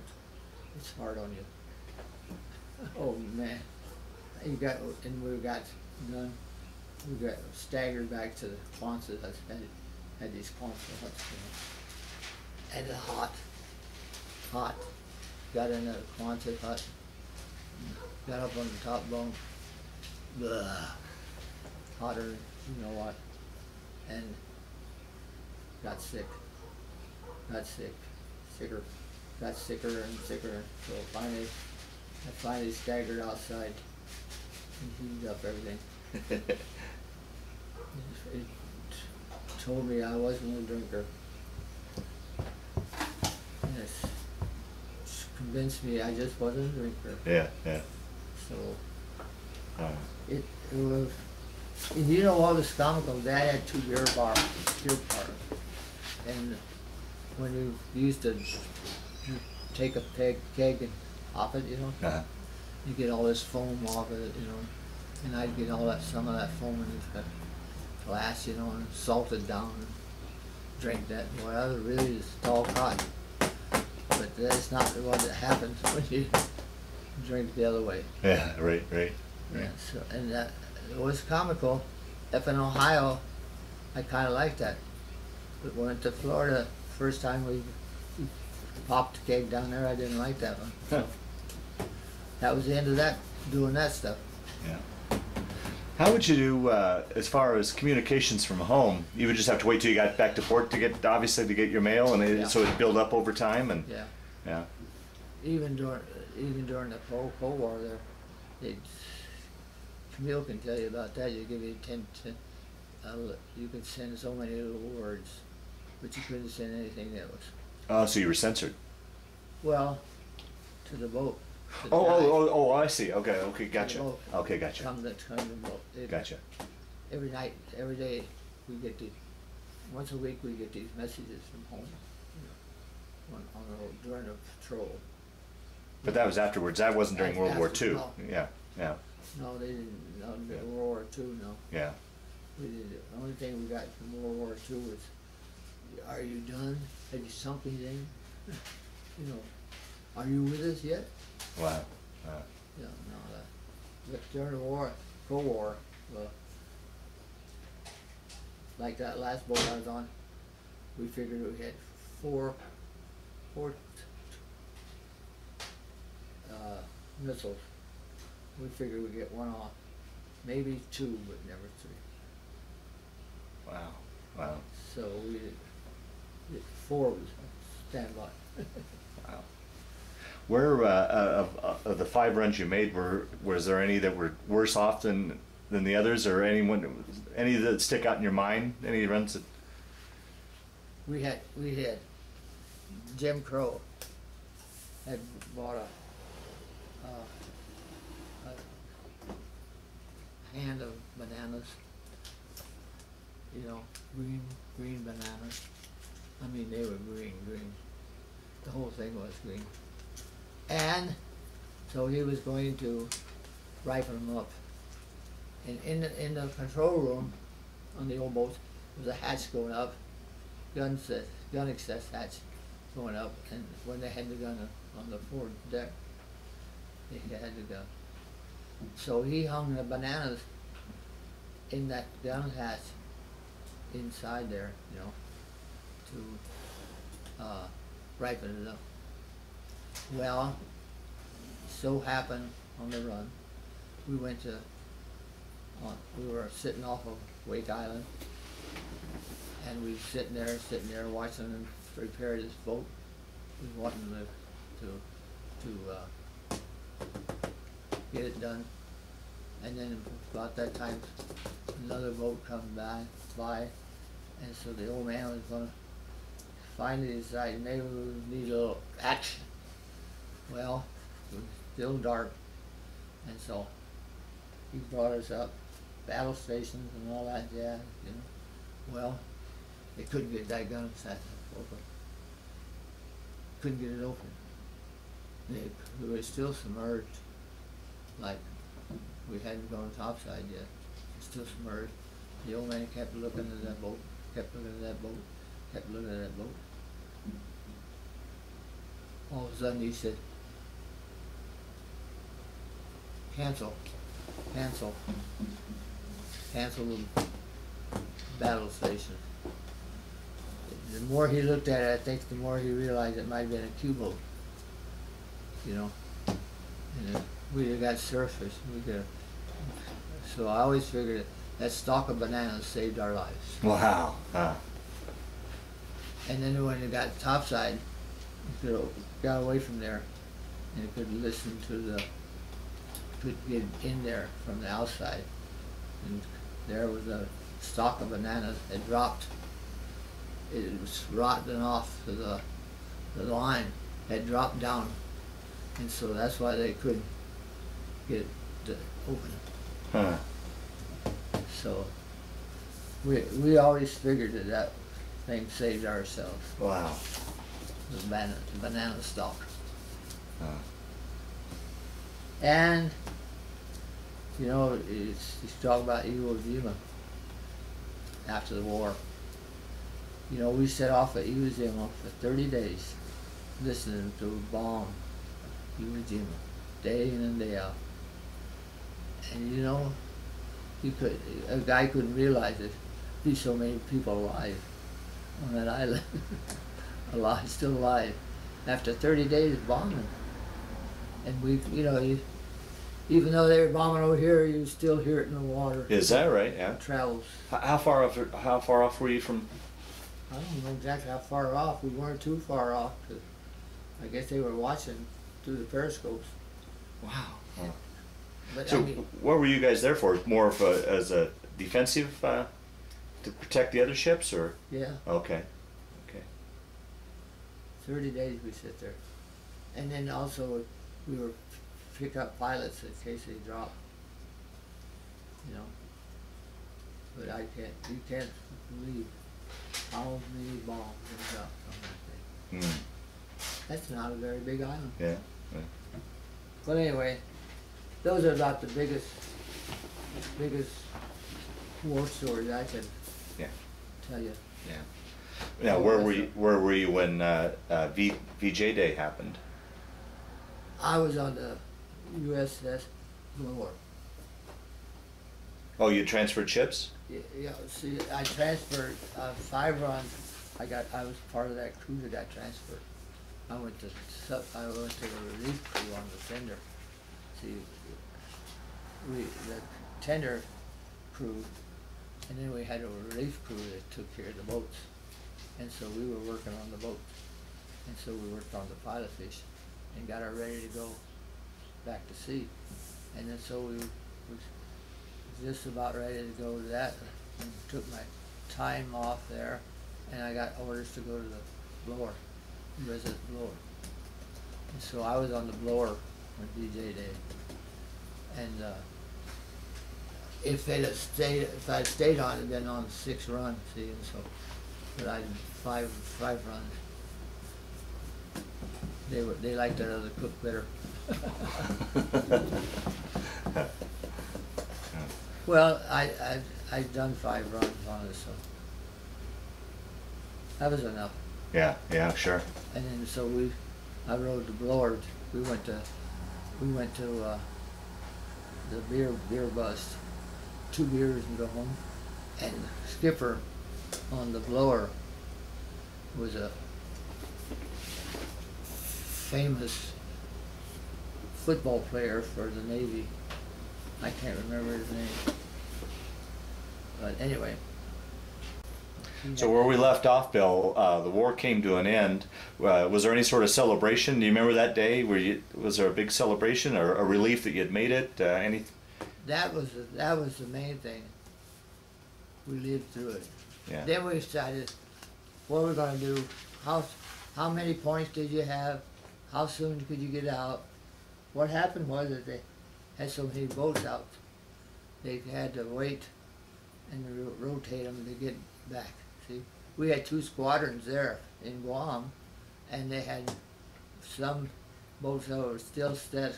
It's hard on you. Oh, man. You got, and we got done. We got staggered back to the Quonset huts. Had, had these Quonset huts. You know. And the hot, hot. Got in a Quonset hut. Got up on the top bunk, blah, hotter, you know what, and got sick, got sick, sicker, got sicker and sicker. So finally, I finally staggered outside and heated up everything. it, it told me I wasn't a drinker. And it convinced me I just wasn't a drinker. Yeah, yeah. So, it, it was, and you know, all this comical, Dad had two beer bars, beer bars, and when you used to take a peg, keg and pop it, you know, uh-huh. you get all this foam off of it, you know, and I'd get all that, some of that foam in this glass, you know, and salt it down and drink that. Well, I was really just tall cotton, but that's not what happens when you drink the other way. Yeah, right, right, right. Yeah, so, and that, it was comical. Up in Ohio, I kind of liked that. But we went to Florida, first time we popped the keg down there, I didn't like that one. So, that was the end of that, doing that stuff. Yeah. How would you do uh, as far as communications from home? You would just have to wait till you got back to port to get, obviously, to get your mail, and it, yeah. so it build up over time. And yeah, yeah. Even during even during the Cold War, there, they, Camille can tell you about that. You give you ten, ten uh, you could send so many little words, but you couldn't send anything else. Oh, so you were censored. Well, to the boat. Oh, oh, oh, oh, I see. Okay, okay, gotcha. Okay, gotcha. Come the, come the boat. It, gotcha. Every night, every day, we get these, once a week we get these messages from home, you know, on, on the road, during the patrol. But that was afterwards. That wasn't during World War Two. No. Yeah, yeah. No, they didn't. No, yeah. World War Two, no. Yeah. We did it. The only thing we got from World War Two was, are you done? Have you sunk anything? You know, are you with us yet? Wow. wow. Yeah, no, that. But during the war, Cold War, well, like that last boat I was on, we figured we had four, four uh, missiles. We figured we'd get one off, maybe two, but never three. Wow. Wow. So we did four was standby. Wow. Where uh, uh, of, of the five runs you made, were was there any that were worse off than than the others, or anyone, any that stick out in your mind? Any runs that we had? We had Jim Crow had bought a, uh, a hand of bananas, you know, green green bananas. I mean, they were green, green. The whole thing was green. And so he was going to ripen them up. And in the, in the control room on the old boat, there was a hatch going up, gun set, gun access hatch going up. And when they had the gun on the forward deck, they had the gun. So he hung the bananas in that gun hatch inside there, you know, to uh, ripen it up. Well, so happened on the run, we went to, on, we were sitting off of Wake Island, and we were sitting there, sitting there, watching them repair this boat. We wanted them to, to uh, get it done. And then about that time, another boat comes by, by, and so the old man was going to finally decide, maybe we need a little action. Well, it was still dark, and so he brought us up, battle stations and all that jazz, you know. Well, they couldn't get that gun set open. Couldn't get it open. They, they were still submerged, like we hadn't gone topside yet. Still submerged. The old man kept looking at that boat, kept looking at that boat, kept looking at that boat. All of a sudden he said, cancel, cancel, cancel the battle station. The more he looked at it, I think the more he realized it might have been a Q-boat, you know. And if we would have got surface, we could have. So I always figured that stalk of bananas saved our lives. Wow. Huh. And then when it got topside, it got away from there, and it could listen to the, could get in there from the outside, and there was a stalk of bananas that dropped. It was rotting off to the, the line, had dropped down, and so that's why they couldn't get it open. Huh. So we we always figured that that thing saved ourselves. Wow. The banana, the banana stalk. Huh. And, you know, it's, it's talk about Iwo Jima after the war. You know, we set off at Iwo Jima for thirty days listening to a bomb, Iwo Jima, day in and day out. And, you know, you could, a guy couldn't realize it. There'd be so many people alive on that island. Alive, still alive, after thirty days of bombing. And we, you know, you, even though they were bombing over here, you still hear it in the water. Is that right? Yeah. It travels. How, how far off? How far off were you from? I don't know exactly how far off. We weren't too far off. I guess they were watching through the periscopes. Wow. Wow. But so, I mean, what were you guys there for? More of a, as a defensive, uh, to protect the other ships, or? Yeah. Okay. Okay. Thirty days we sit there, and then also we were pick up pilots in case they drop. You know. But I can't. You can't believe how many bombs they dropped on that thing. Mm. That's not a very big island. Yeah. Yeah. But anyway. Those are about the biggest, biggest war stories I can yeah. tell you. Yeah. Now, where were you? Where were you when uh, uh, v, VJ Day happened? I was on the U S S Pilotfish. Oh, you transferred ships? Yeah. yeah see, I transferred uh, five runs. I got. I was part of that crew that got transferred. I went to. Sub, I went to the relief crew on the fender. See. We, the tender crew, and then we had a relief crew that took care of the boats. And so we were working on the boats. And so we worked on the pilotfish and got her ready to go back to sea. And then so we were just about ready to go to that and took my time off there, and I got orders to go to the blower, U S S Blower. And so I was on the blower on V J Day. And uh, if they'd have stayed, if I'd stayed on, it'd been on six runs, see, and so, but I did five, five runs. They were, they liked that other cook better. Well, I, I, I'd done five runs on it, so that was enough. Yeah, yeah, sure. And then so we, I rode the blower. We went to, we went to. Uh, the beer beer bust, two beers and go home. And the skipper on the blower was a famous football player for the Navy. I can't remember his name, but anyway. So where we left off, Bill, uh, the war came to an end. Uh, was there any sort of celebration? Do you remember that day? Were you, was there a big celebration or a relief that you had made it? Uh, any? That was the, that was the main thing. We lived through it. Yeah. Then we decided what we're going to do. How how many points did you have? How soon could you get out? What happened was that they had so many boats out, they had to wait and rotate them to get back. See, we had two squadrons there in Guam, and they had some boats that were still set,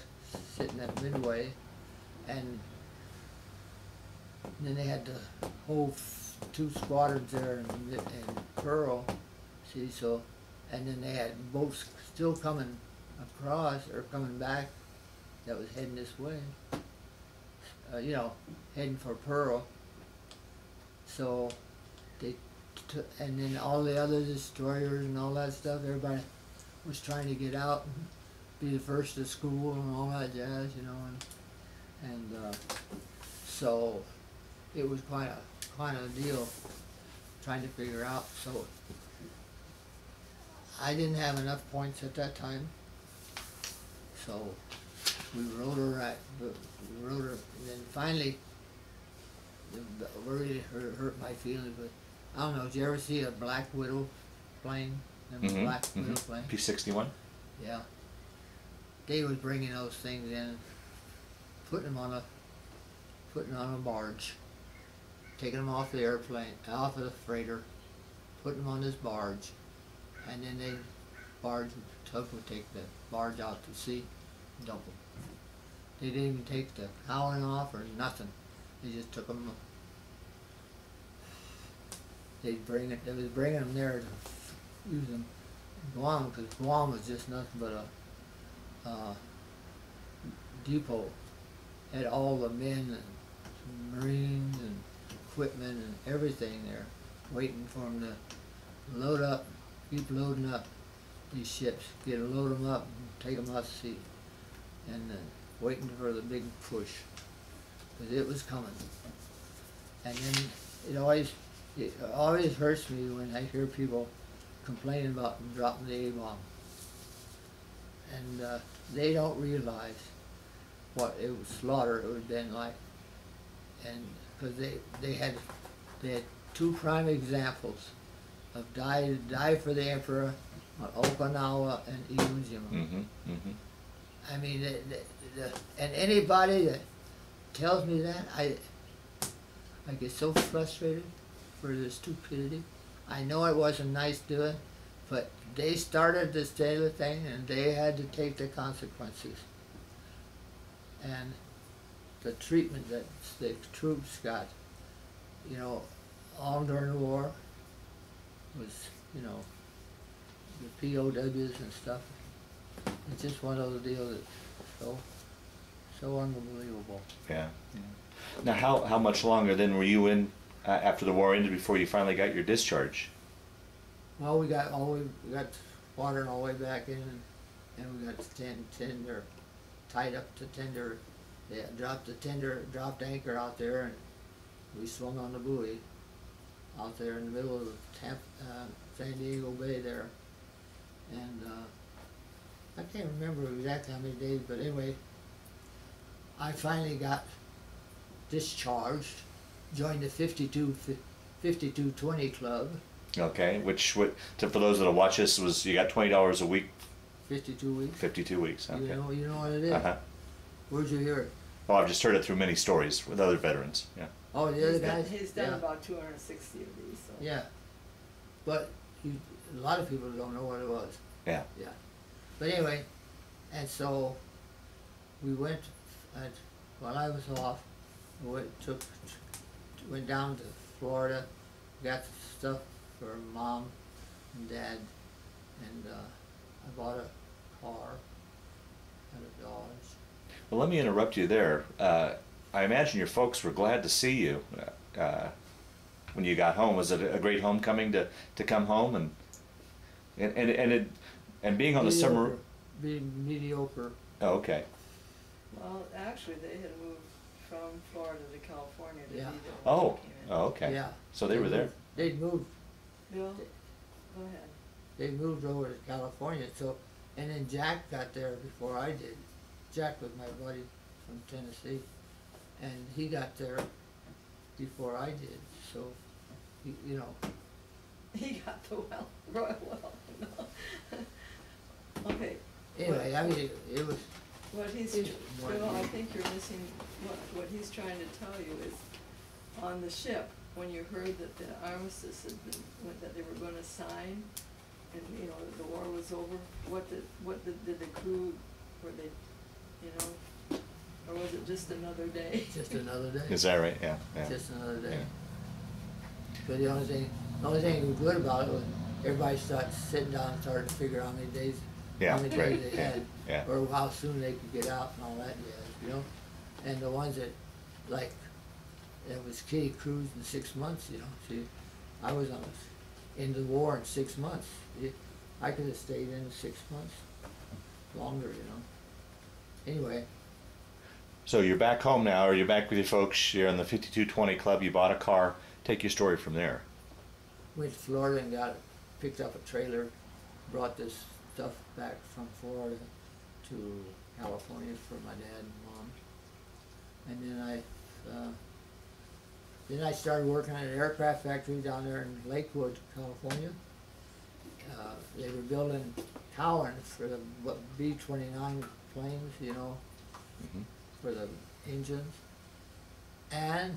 sitting at Midway, and then they had the whole two squadrons there in, in Pearl, see, so, and then they had boats still coming across or coming back that was heading this way, uh, you know, heading for Pearl, so they t and then all the other destroyers and all that stuff, everybody was trying to get out and be the first to school and all that jazz, you know, and, and uh, so it was quite a, quite a deal trying to figure out. So I didn't have enough points at that time, so we rode her right, we rode her, and then finally, it really hurt, hurt my feelings, but I don't know, did you ever see a Black Widow plane? Remember mm-hmm, Black mm-hmm. Widow plane? P sixty-one? Yeah. They was bringing those things in, putting them on a, putting on a barge, taking them off the airplane, off of the freighter, putting them on this barge, and then they barge, Tug would take the barge out to sea, and dump them. They didn't even take the cowling off or nothing. They just took them. They'd bring it. They was bringing them there to use them in Guam, because Guam was just nothing but a uh, depot. Had all the men and marines and equipment and everything there, waiting for them to load up, keep loading up these ships, get load them up, and take them out to sea. And uh, waiting for the big push, because it was coming. And then it always, it always hurts me when I hear people complaining about them dropping the A-bomb. And uh, they don't realize what it was, slaughter it would have been like. And because they, they, had, they had two prime examples of die, die for the emperor on Okinawa and Iwo Jima. Mm-hmm, mm-hmm. I mean, the, the, the, and anybody that tells me that, I, I get so frustrated for the stupidity. I know it wasn't nice doing, but they started this daily thing and they had to take the consequences. And the treatment that the troops got, you know, all during the war was, you know, the P O Ws and stuff. It's just one of the deals that's so, so unbelievable. Yeah. Yeah. Now, how, how much longer then were you in uh, after the war ended before you finally got your discharge? Well, we got all we got squadron all the way back in, and, and we got ten, tender, tied up to tender. They dropped the tender, dropped anchor out there, and we swung on the buoy out there in the middle of Tampa, uh, San Diego Bay there, and. Uh, I can't remember exactly how many days, but anyway, I finally got discharged, joined the fifty-two, fifty-two twenty Club. Okay, which, what, to, for those that will watch this, was you got twenty dollars a week? fifty-two weeks. fifty-two weeks, okay. You know, you know what it is? Uh-huh. Where'd you hear it? Oh, I've just heard it through many stories with other veterans, yeah. Oh, the other guys? He's done yeah. about two hundred sixty of these. So. Yeah, but you, a lot of people don't know what it was. Yeah. Yeah. But anyway, and so we went, and while I was off, we went, took, went down to Florida, got stuff for Mom and Dad, and uh, I bought a car at a Dodge. Well, let me interrupt you there. Uh, I imagine your folks were glad to see you uh, when you got home. Was it a great homecoming to, to come home? And, and, and, and it... And being on mediocre. the summer... Being mediocre. Oh, okay. Well, actually, they had moved from Florida to California to yeah. be there. Oh. Oh, okay. Yeah. So they, they were moved, there. They'd moved. Bill, they, go ahead. They moved over to California, so... And then Jack got there before I did. Jack was my buddy from Tennessee. And he got there before I did, so, he, you know... He got the well, Royal well. Okay. Anyway, I mean, it, it was... What he's... Well, I think you're missing... What, what he's trying to tell you is, on the ship, when you heard that the armistice had been... that they were going to sign, and, you know, the war was over, what did, what did, did the crew... Were they, you know... Or was it just another day? Just another day. Is that right? Yeah. yeah. Just another day. Yeah. But the only thing... The only thing good about it was everybody started sitting down and started to figure out how many days... Yeah, how many right. days they yeah, had, yeah. or how soon they could get out and all that, yeah, you know. And the ones that, like, it was Kitty Cruise in six months, you know. See, I was on into the war in six months. It, I could have stayed in six months longer, you know. Anyway. So you're back home now, or you're back with your folks. You're in the fifty-two twenty Club. You bought a car. Take your story from there. Went to Florida and got picked up a trailer, brought this stuff back from Florida to California for my dad and Mom, and then I uh, then I started working at an aircraft factory down there in Lakewood, California. Uh, they were building towers for the B twenty-nine planes, you know, mm-hmm. for the engines, and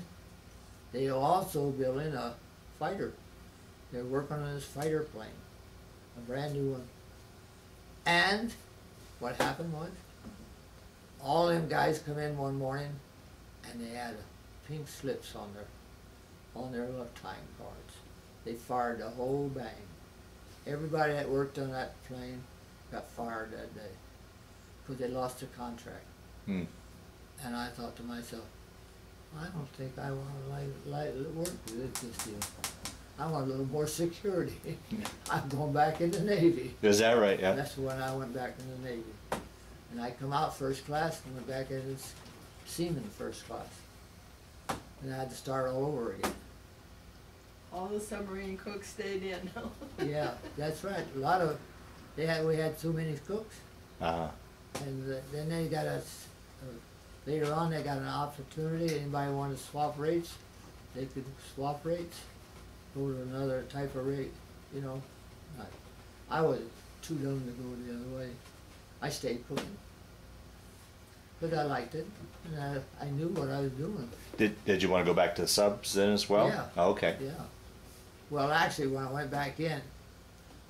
they were also building a fighter. They're working on this fighter plane, a brand new one. And what happened was, all them guys come in one morning, and they had pink slips on their, on their lifetime cards. They fired the whole bang. Everybody that worked on that plane got fired that day, because they lost their contract. Hmm. And I thought to myself, I don't think I want to work with this deal. I want a little more security. I'm going back in the Navy. Is that right? Yeah. And that's when I went back in the Navy. And And I come out first class and went back in as seaman first class. And I had to start all over again. All the submarine cooks stayed in. Yeah, that's right. A lot of, they had, we had too many cooks. Uh-huh. And the, then they got us, uh, later on they got an opportunity, anybody wanted to swap rates, they could swap rates, go to another type of rate, you know. I, I was too dumb to go the other way. I stayed cooking. But I liked it, and I, I knew what I was doing. Did Did you want to go back to the subs then as well? Yeah. Oh, okay. Yeah. Well, actually, when I went back in,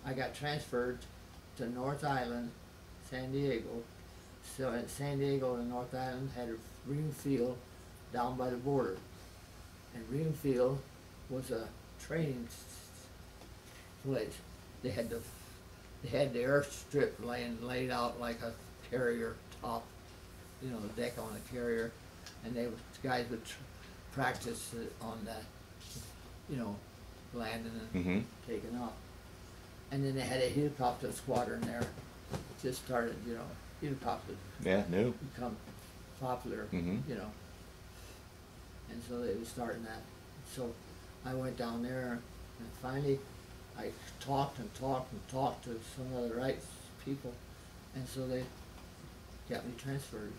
I got transferred to North Island, San Diego. So at San Diego and North Island had a ream field down by the border. And ream field was a training place. They had the, they had the airstrip laying, laid out like a carrier top, you know, the deck on a carrier, and they would, the guys would tr practice on that, you know, landing and mm-hmm. taking off. And then they had a helicopter squadron there. It just started, you know, helicopters. Yeah, new. Become popular, mm-hmm. you know. And so they were starting that. So I went down there, and finally I talked and talked and talked to some of the right people, and so they got me transferred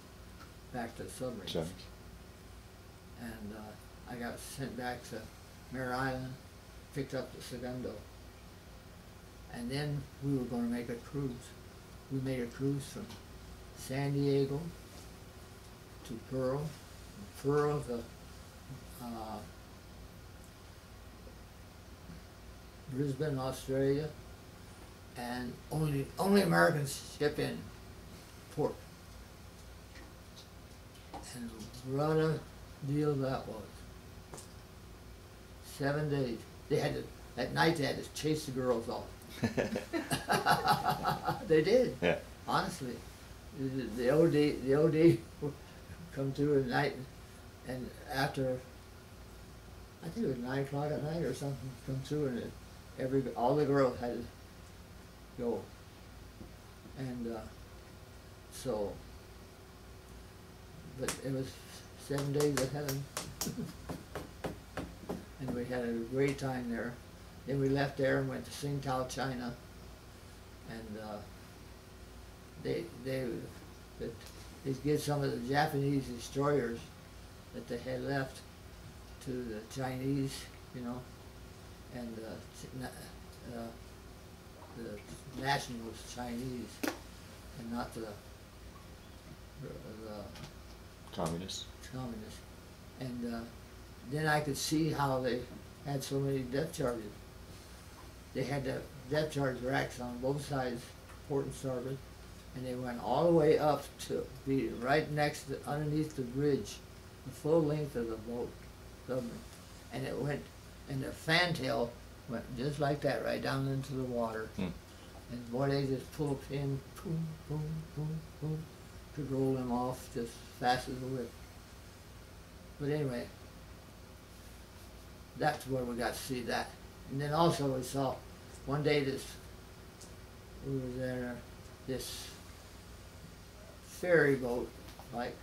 back to the submarines. Sure. And uh, I got sent back to Mare Island, picked up the Segundo. And then we were going to make a cruise. We made a cruise from San Diego to Pearl. From Pearl to uh, Brisbane, Australia. And only, only American ship in port. And what a deal that was. Seven days. They had to, at night they had to chase the girls off. They did. Yeah. Honestly, the O D, the O D would come through at night, and after, I think it was nine o'clock at night or something, come through, and it, every all the girls had to go. And uh, so, but it was seven days of heaven, and we had a great time there. Then we left there and went to Tsingtao, China, and uh, they they they give some of the Japanese destroyers that they had left to the Chinese, you know, and uh, uh, the national was Chinese and not the, the communists. Communists, and uh, then I could see how they had so many death charges. They had the depth charge racks on both sides, port and starboard, and they went all the way up to be right next to, underneath the bridge, the full length of the boat, submarine. And it went, and the fantail went just like that, right down into the water. Hmm. And boy, they just pulled a pin, boom, boom, boom, boom, could roll them off just fast as a whip. But anyway, that's where we got to see that. And then also we saw, one day this, we were there, this ferry boat, like,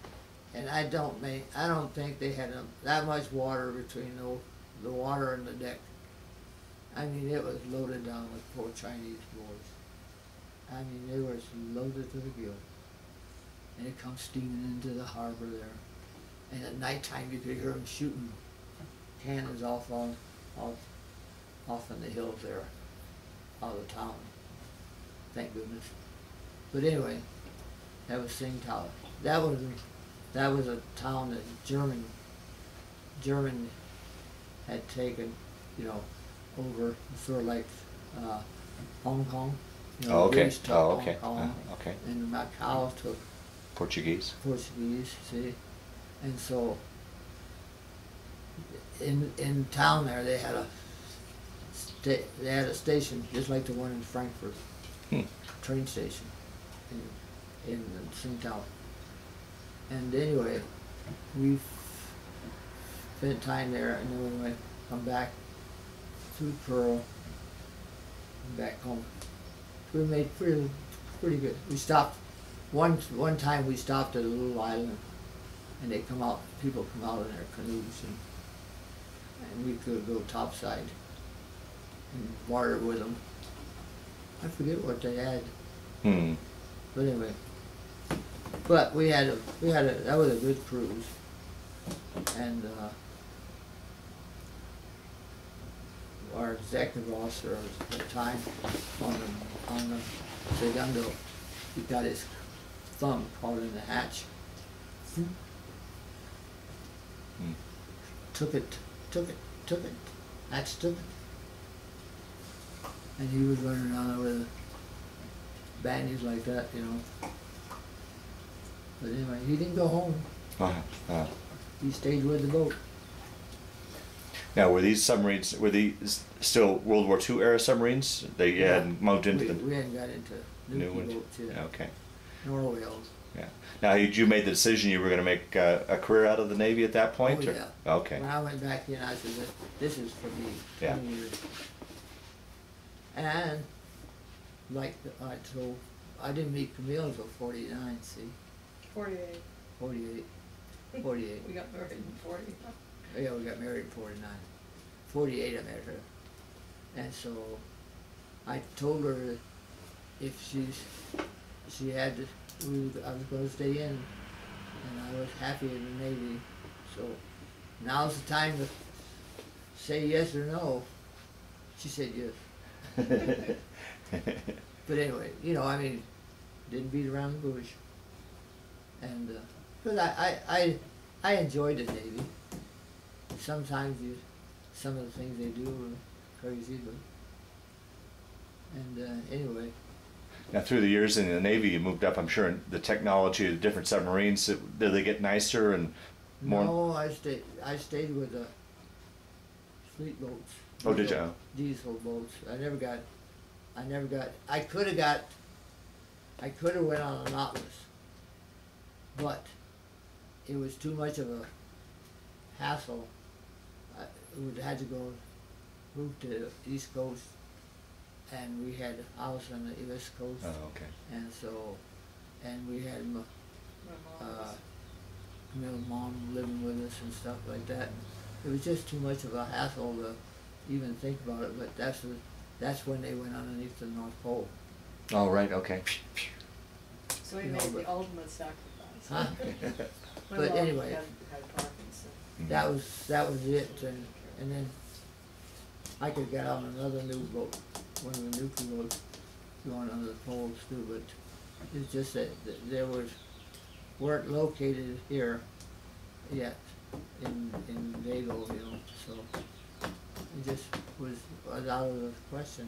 and I don't make, I don't think they had a, that much water between the, the water and the deck. I mean, it was loaded down with poor Chinese boys. I mean, they were loaded to the gill. And it comes steaming into the harbor there. And at nighttime you could hear them shooting cannons off on, off, off in the hills there, out of town. Thank goodness. But anyway, that was Tsingtao. That was that was a town that German German had taken, you know, over sort of like uh, Hong Kong. You know, oh, okay. British took oh, okay. Hong Kong, uh, okay. And Macau took Portuguese. Portuguese, see, and so in in town there they had a. They had a station just like the one in Frankfurt, hmm. train station in, in Tsingtao. And anyway, we spent time there, and then we went come back to Pearl and back home. We made pretty pretty good. We stopped One one time we stopped at a little island, and they come out. People come out in their canoes, and and we could go topside and water with them. I forget what they had. Hmm. But anyway, but we had a, we had a, that was a good cruise, and uh, our executive officer at the time on the on the Segundo, he got his thumb caught in the hatch. Hmm. Hmm. Took it, took it, took it, hatch took it, and he was running around with a bandage like that, you know. But anyway, he didn't go home. Uh-huh. Uh-huh. He stayed with the boat. Now, were these submarines, were these still World War Two era submarines? They yeah. hadn't moved into we, the... We hadn't got into new boats yet. Okay. Nor whales. Yeah. Now, you made the decision you were going to make uh, a career out of the Navy at that point? Oh, yeah. Or? Okay. When I went back in, I said, this is for me. Yeah. twenty years. And, like I told, I didn't meet Camille until forty-nine, see? forty-eight. forty-eight. forty-eight. We got married in forty. Yeah, we got married in forty-nine. forty-eight I met her. And so I told her if she's, she had to, we, I was going to stay in. And I was happy in the Navy. So now's the time to say yes or no. She said yes. But anyway, you know, I mean, didn't beat around the bush. And because uh, I, I, I enjoyed the Navy. Sometimes you, some of the things they do are crazy, but and uh, anyway. Now, through the years in the Navy, you moved up. I'm sure in the technology of the different submarines. Did they get nicer and more? No, I stayed. I stayed with the fleet boats. Diesel, oh, did you? Diesel boats. I never got. I never got. I could have got. I could have went on an Nautilus. But it was too much of a hassle. I would had to go move to the East Coast, and we had a house on the West Coast. Oh, okay. And so, and we had my, uh, my mom living with us and stuff like that. It was just too much of a hassle to even think about it. But that's what, that's when they went underneath the North Pole. Oh, right. Okay. So we you made know, the ultimate sacrifice. Huh? But anyway, that was that was it, and and then I could get on another new boat, one of the nuclear boats, going under the poles too. But it's just that they was weren't located here yet in in Vago, you know. So it just was, was out of the question.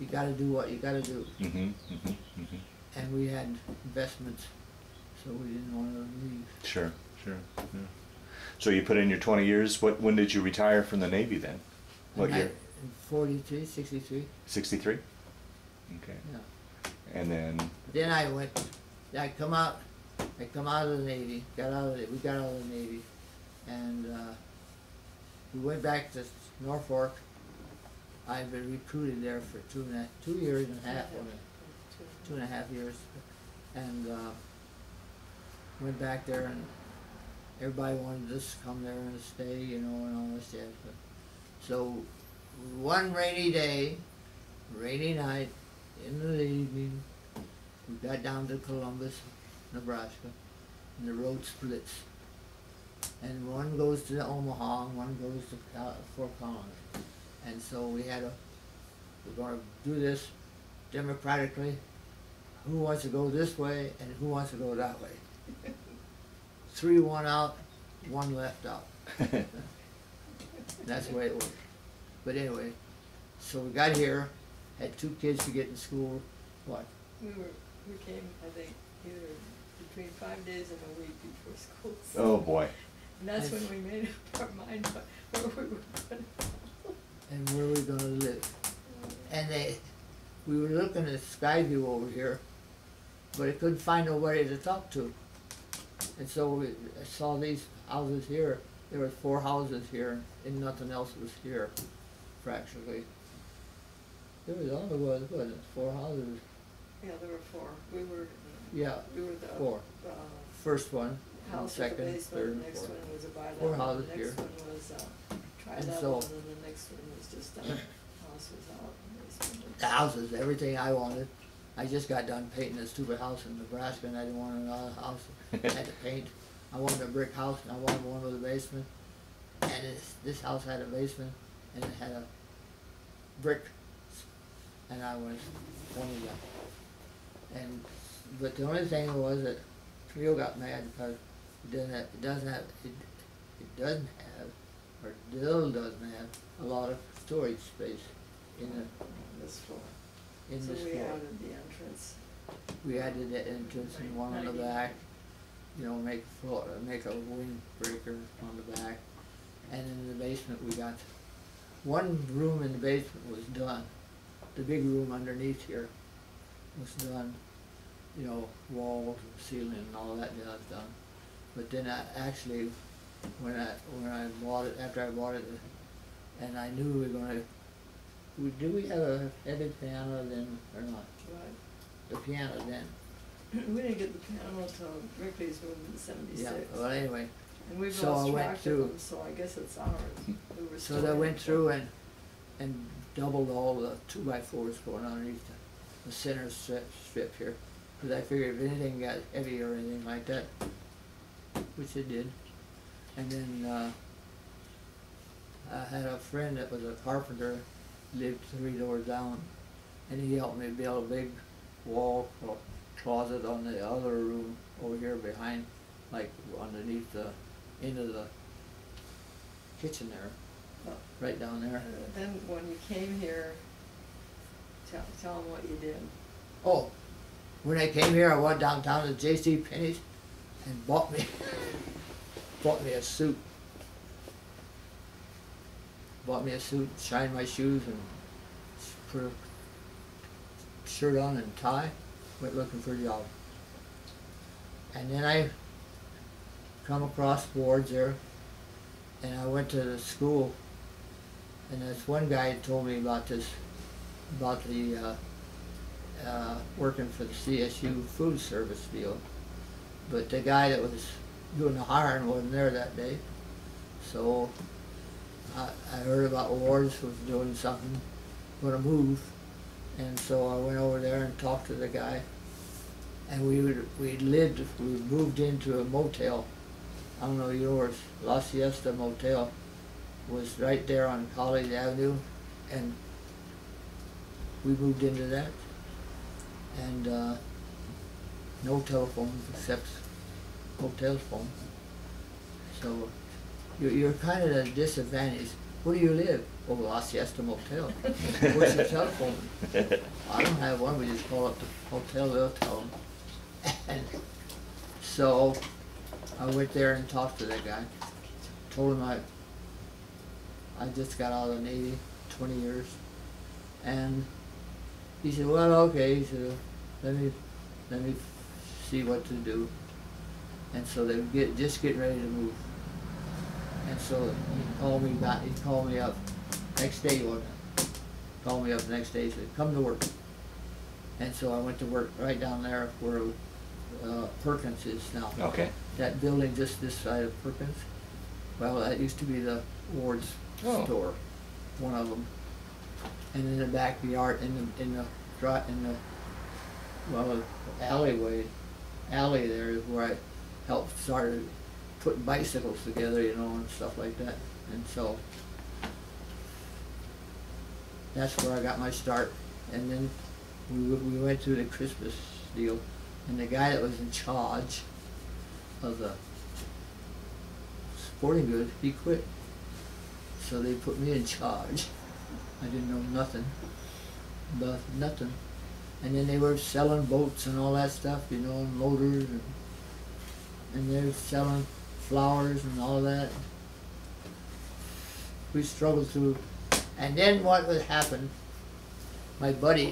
You got to do what you got to do. Mm-hmm, mm-hmm, mm-hmm. And we had investments. So we didn't want to leave. Sure, sure. Yeah. So you put in your twenty years. What? When did you retire from the Navy then? What year? forty-three, sixty-three. sixty-three? Okay. Yeah. And then? Then I went, I come out, I come out of the Navy, got out of the, we got out of the Navy, and uh, we went back to Norfolk. I've been recruited there for two and a, two years and a half, or two and a half years, and uh, went back there, and everybody wanted us to come there and stay, you know, and all this jazz. But so one rainy day, rainy night, in the evening, we got down to Columbus, Nebraska, and the road splits. And one goes to Omaha, and one goes to Fort Collins. And so we had a, we're going to do this democratically. Who wants to go this way, and who wants to go that way? Three one out, one left out. That's the way it was. But anyway, so we got here, had two kids to get in school. What? We were we came I think either between five days and a week before school. So oh boy. And that's and when we made up our mind where we were going. And where we were gonna live. And they we were looking at Skyview over here, but I couldn't find nobody to talk to. And so we saw these houses here. There were four houses here, and nothing else was here, practically. There was only was, was it four houses? Yeah, there were four. We were Yeah, we were the, four. Uh, First one, house second, the basement, third, and fourth. The next one was a bylaw. Four houses here. The next here. One was a tri-level, and, so, and then the next one was just a house was out. The houses, everything I wanted. I just got done painting a stupid house in Nebraska, and I didn't want another house. I had to paint. I wanted a brick house, and I wanted one with a basement. And it's, this house had a basement, and it had a brick, and I was one of them. And but the only thing was that Leo got mad because it doesn't have, it doesn't have, it, it doesn't have, or still doesn't have a lot of storage space in the on this floor. In so this we floor. added the entrance. We added the entrance and one on the back. You know, make a floor, make a windbreaker on the back. And in the basement we got one room in the basement was done. The big room underneath here was done. You know, walls and ceiling and all that jazz done. But then I actually, when I when I bought it, after I bought it, and I knew we were going to, do we have a heavy piano then or not? Right. The piano then. We didn't get the piano until Rickley's moved in seventy-six. Yeah, well anyway. And we've so lost track of them, so I guess it's ours. We were so they went through and, and doubled all the two by fours going underneath the, the center strip, strip here. Because I figured if anything got heavy or anything like that, which it did. And then uh, I had a friend that was a carpenter, lived three doors down, and he helped me build a big wall closet on the other room over here behind, like underneath the end of the kitchen there, oh. right down there. And then when you came here, tell, tell them what you did. Oh. When I came here, I went downtown to J C Penney's and bought me bought me a suit. Bought me a suit, shined my shoes, and put a shirt on and tie. Went looking for a job. And then I come across boards there, and I went to the school, and this one guy told me about this, about the. Uh, Uh, working for the C S U food service deal, but the guy that was doing the hiring wasn't there that day, so I, I heard about Ward's was doing something, going to move, and so I went over there and talked to the guy, and we would, we lived we moved into a motel. I don't know yours, La Siesta Motel was right there on College Avenue, and we moved into that. And uh, no telephones except hotel phone. So you're, you're kind of at a disadvantage. Where do you live? Oh, La Siesta Motel. Where's the telephone? I don't have one. We just call up the hotel, they'll tell them. And so I went there and talked to that guy. Told him I, I just got out of the Navy, twenty years. And he said, well, okay, he said, let me, let me see what to do. And so they were get, just getting ready to move. And so he called me back, he called me up next day, or called me up next day, said, come to work. And so I went to work right down there where uh, Perkins is now. Okay. That building just this side of Perkins. Well, that used to be the Ward's oh. store, one of them. And in the backyard, in the in the in the well alleyway, alley there is where I helped started putting bicycles together, you know, and stuff like that. And so that's where I got my start. And then we we went through the Christmas deal, and the guy that was in charge of the sporting goods, he quit. So they put me in charge. I didn't know nothing about nothing. And then they were selling boats and all that stuff, you know, and motors, and, and they were selling flowers and all that. We struggled through. And then what would happen, my buddy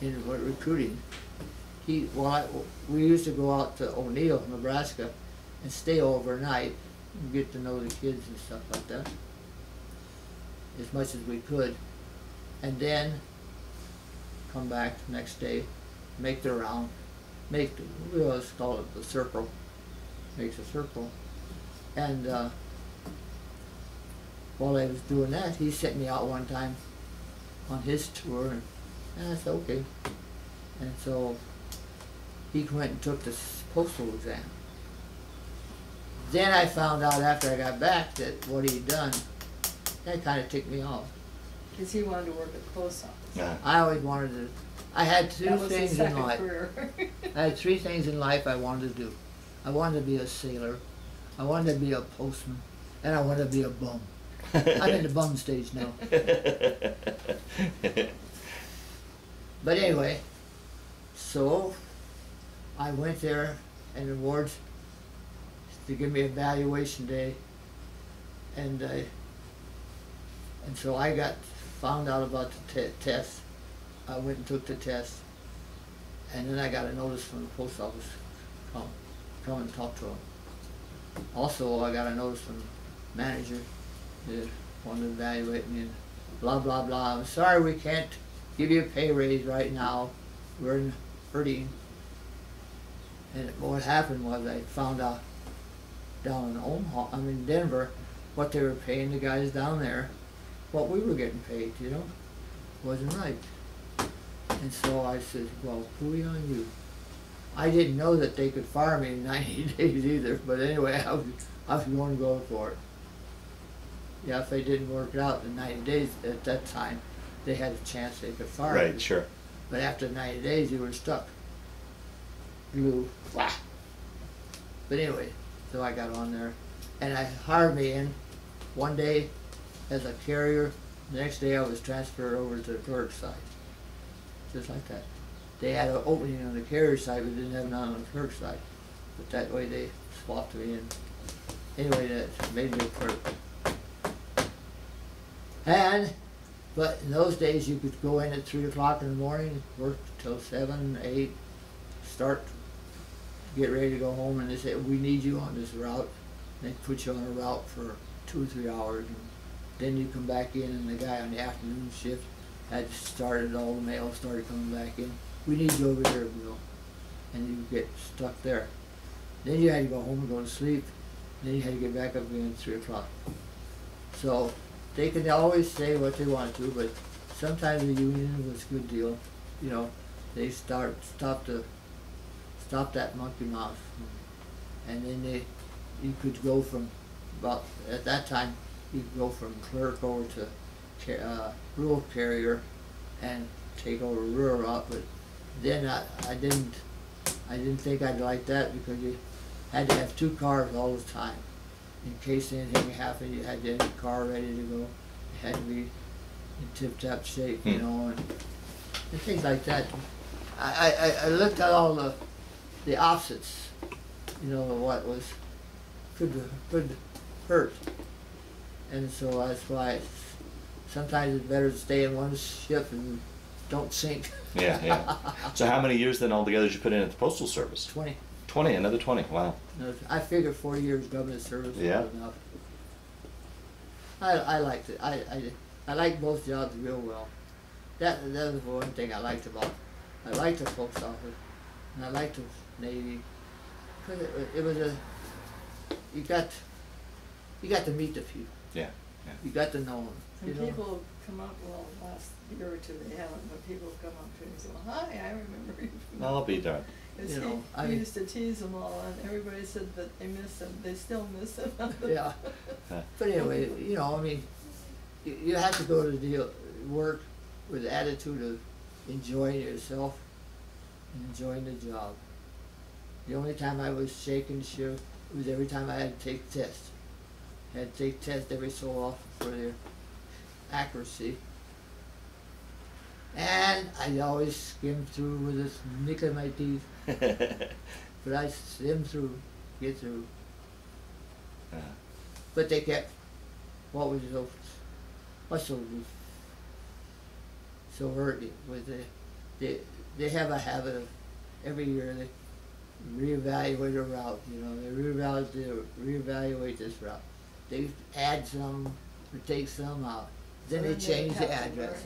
in recruiting, he, well, I, we used to go out to O'Neill, Nebraska, and stay overnight and get to know the kids and stuff like that, as much as we could, and then come back the next day, make the round, make, let's call it the circle, makes a circle. And uh, while I was doing that, he sent me out one time on his tour, and, and I said, okay. And so he went and took this postal exam. Then I found out after I got back that what he'd done, that kind of ticked me off. Because he wanted to work at the post office. Yeah. I always wanted to, I had two that was things his second in life. Career. I had three things in life I wanted to do. I wanted to be a sailor, I wanted to be a postman, and I wanted to be a bum. I'm in the bum stage now. But anyway, so I went there and awards to give me a valuation day, and I, and so I got found out about the test. I went and took the test, and then I got a notice from the post office, come, come and talk to them. Also, I got a notice from the manager that wanted to evaluate me, and blah, blah, blah. I'm sorry we can't give you a pay raise right now. We're hurting. And what happened was I found out down in Omaha, I mean Denver, what they were paying the guys down there, what we were getting paid, you know, wasn't right. And so I said, well, who are you? I didn't know that they could fire me in ninety days either, but anyway, I was, I was going to go for it. Yeah, if they didn't work it out in ninety days at that time, they had a chance they could fire me. Right, sure. But after ninety days, you were stuck. Glue, wah. But anyway, so I got on there, and I hired me in one day as a carrier. The next day, I was transferred over to the clerk side, just like that. They had an opening on the carrier side, but didn't have none on the clerk side. But that way they swapped me in. Anyway, that made me a clerk. And, but in those days you could go in at three o'clock in the morning, work till seven, eight, start, get ready to go home, and they said, we need you on this route. And they put you on a route for two or three hours, and then you come back in, and the guy on the afternoon shift had started, all the mail started coming back in. We need you over here, Bill. And you get stuck there. Then you had to go home and go to sleep. Then you had to get back up again at three o'clock. So they could always say what they wanted to, but sometimes the union was a good deal. You know, they start stop the stop that monkey mouth, and then they you could go from about at that time you could go from clerk over to uh, rural carrier and take over rural route, but then I, I didn't I didn't think I'd like that because you had to have two cars all the time. In case anything happened, you had to have your car ready to go. You had to be in tip-top shape, you know, and, and things like that. I, I, I looked at all the the opposites, you know, what was could could hurt, and so that's why sometimes it's better to stay in one ship and don't sink. Yeah, yeah. So how many years then altogether did you put in at the Postal Service? Twenty. Twenty, another twenty, wow. I figured forty years government service yeah. was enough. I, I liked it. I, I, I liked both jobs real well. That, that was one thing I liked about it. I liked the post office, and I liked the Navy. Because it, it was a, you got, you got to meet the people. Yeah, yeah. You got to know them. And you people know? Come up, well, last year or two they haven't, but people come up to me and say, well, hi, I remember you. I'll be darned. You know, he, I we used to tease them all, and everybody said that they miss him. They still miss him. Yeah. But anyway, you know, I mean, you, you have to go to the work with the attitude of enjoying yourself and enjoying the job. The only time I was shaken shift was every time I had to take tests. I had to take tests every so often for their accuracy. And I always skim through with this nick in my teeth. But I skim through, get through. Uh-huh. But they kept, what was so, what's so, so hurting was they, they, they have a habit of every year they reevaluate a route, you know, they reevaluate, they reevaluate this route. They add some, or take some out. Then so they, they change the address.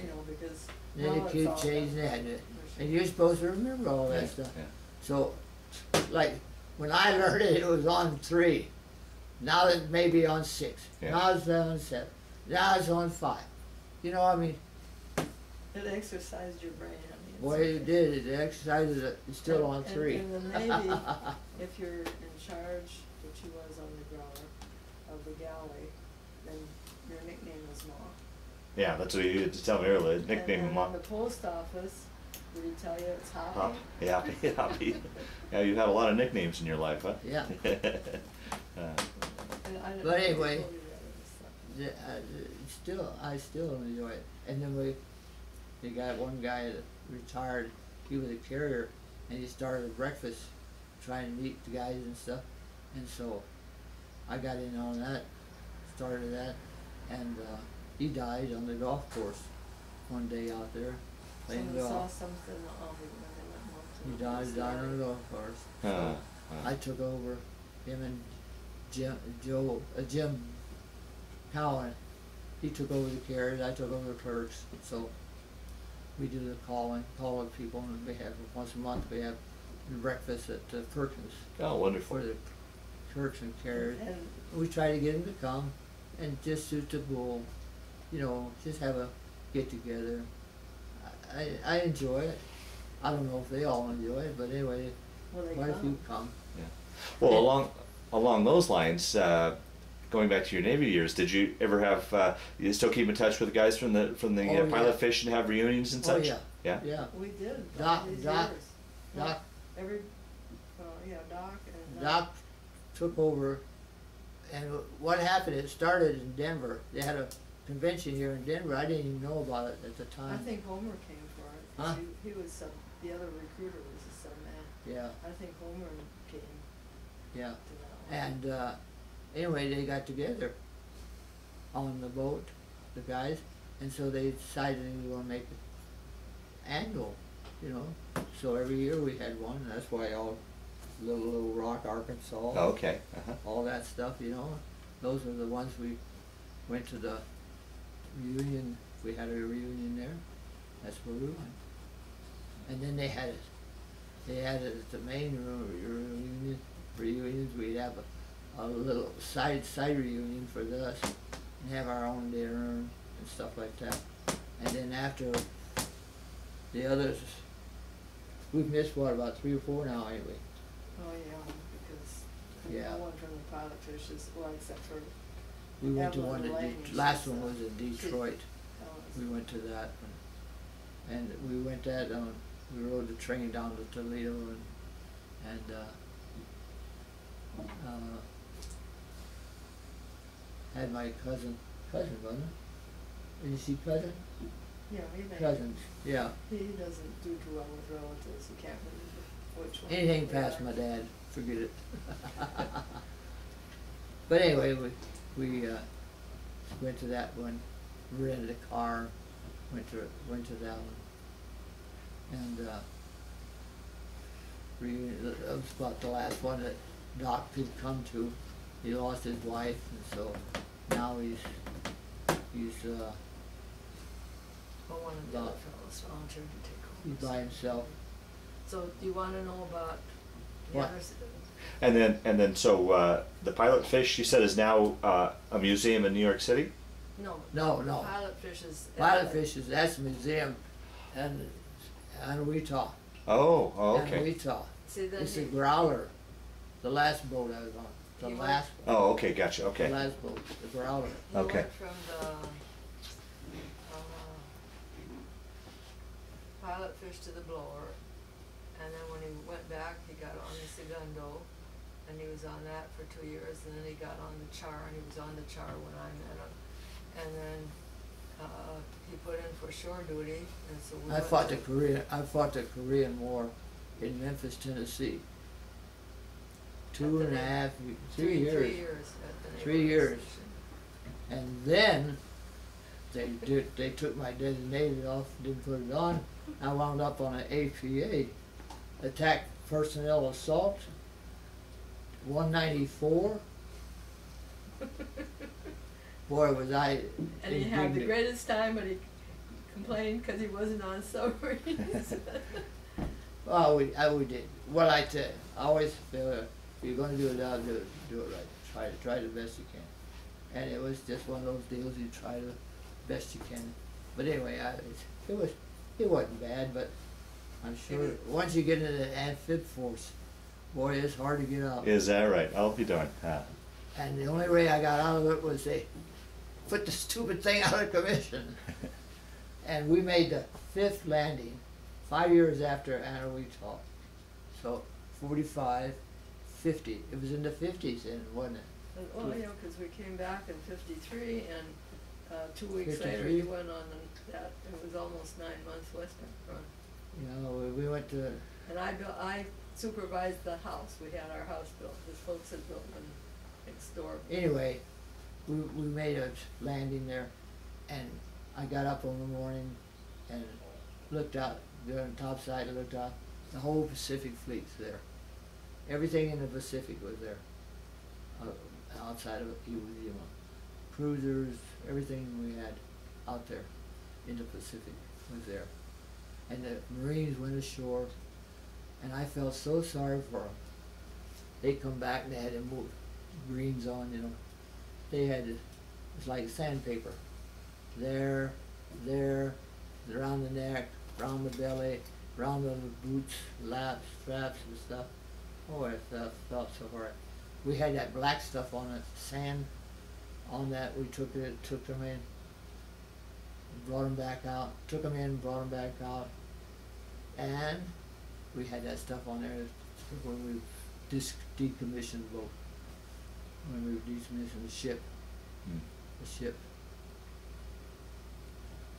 Then you keep changing that, and you're supposed to remember all that yeah, stuff. Yeah. So, like, when I learned it, it was on three. Now it may be on six. Yeah. Now it's on seven. Now it's on five. You know what I mean? It exercised your brain. I mean, boy, okay. It did. It exercises it. It's still and, on three. And, and then maybe, if you're in charge, which he was on the growler, of the galley, then your nickname was Ma. Yeah, that's what you had to tell me earlier. Nickname and Ma. In the post office, did he tell you it's Hoppy? Hop. Yeah, Hoppy. Hoppy. Yeah, you've had a lot of nicknames in your life, huh? Yeah. uh, but anyway, the, uh, still, I still enjoy it. And then we, they got one guy that retired. He was a carrier, and he started a breakfast, trying to meet the guys and stuff. And so, I got in on that, started that, and uh, he died on the golf course one day out there playing so golf. I saw something of him. He died, died on the golf course. So uh, uh. I took over him and Jim, Joe, uh, Jim Cowan. He took over the carriers. I took over the clerks. So we do the calling, calling people, and we have once a month we have breakfast at uh, Perkins. Oh, wonderful! For the clerks and carriers. And we try to get them to come and just shoot the bull. You know, just have a get together. I, I I enjoy it. I don't know if they all enjoy it, but anyway, well, quite a few come. Yeah. Well, and, along. Along those lines, uh, going back to your Navy years, did you ever have? Uh, you still keep in touch with the guys from the from the oh, uh, Pilotfish yeah. and have reunions and oh, such? Yeah, yeah, yeah. We did. Doc, Doc, Doc. Every, uh, yeah, Doc and Doc. Doc took over, and what happened? It started in Denver. They had a convention here in Denver. I didn't even know about it at the time. I think Homer came for it. Huh? He, he was some. The other recruiter was some man. Yeah. I think Homer came. Yeah. And uh, anyway, they got together on the boat, the guys, and so they decided they were going to make it annual, you know. So every year we had one. And that's why all Little Little Rock, Arkansas, oh, okay, uh-huh. all that stuff, you know. Those are the ones we went to the reunion. We had a reunion there. That's where we went. And then they had it. They had it at the main reunion. Reunions, we'd have a, a little side side reunion for us and have our own dinner and stuff like that. And then after the others, we've missed what, about three or four now, anyway. Oh yeah, because yeah. no one from the Pilotfish is well except for we went to one. That last one was in Detroit. We went to that one, and we went that on. We rode the train down to Toledo and and. Uh, Uh, had my cousin, cousin, wasn't it? Is he cousin? Yeah, he may. Cousins, yeah. He doesn't do too well with relatives. He can't remember which one. Anything past my dad, forget it. But anyway, we we uh, went to that one, rented a car, went to went to that one, and uh, that was about the last one that Doc could come to. He lost his wife, and so now he's he's uh well, one of the other fellows volunteered to take over. He's by himself. So do you want to know about the what? Others? And then and then so uh, the Pilotfish, you said, is now uh, a museum in New York City? No. No, no. Pilotfish is Pilotfish is that's a museum and and Wichita. Oh, oh okay. And Wichita. See, it's a growler. The last boat I was on. The you last boat. Oh, okay, gotcha, okay. The last boat, the growler. You okay. went from the uh, Pilotfish to the blower, and then when he went back, he got on the Segundo, and he was on that for two years, and then he got on the Char, and he was on the Char when I met him. And then uh, he put in for shore duty, and so we I fought the Korean, I fought the Korean War in Memphis, Tennessee. Two and a half, three years, three years, three years, and then they did, they took my designated off, didn't put it on. I wound up on an A P A, attack personnel assault, one ninety-four. Boy, was I! And he had the greatest time, but he complained because he wasn't on submarines. Well, I always, I always did. Well, I tell you, I always feel if you're going to do it, I'll do it. Do it right. Try to try the best you can. And it was just one of those deals. You try the best you can. But anyway, I, it was it wasn't bad. But I'm sure once you get into the amphib force, boy, it's hard to get out. Is that right? I'll be darned. Huh. And the only way I got out of it was they put the stupid thing out of commission. And we made the fifth landing five years after Anna we talked. So forty-five, fifty. It was in the fifties then, wasn't it? And, well, you know, because we came back in fifty-three, and uh, two weeks fifty-three later you went on the, that. It was almost nine months western front. You know, we, we went to... And I, built, I supervised the house. We had our house built. His folks had built one next door. Anyway, we, we made a landing there, and I got up in the morning and looked out, during the topside I looked out, the whole Pacific fleet's there. Everything in the Pacific was there, uh, outside of Iwo Jima. Cruisers, everything we had out there in the Pacific was there. And the Marines went ashore, and I felt so sorry for them. They come back and they had to move greens on, you know. They had to, it was like sandpaper. There, there, around the neck, around the belly, around the boots, laps, straps and stuff. Oh, it felt, felt so hard. We had that black stuff on it, sand on that. We took it, took them in, brought them back out, took them in, brought them back out. And we had that stuff on there when we dis decommissioned the boat, when we decommissioned the ship, mm. the ship.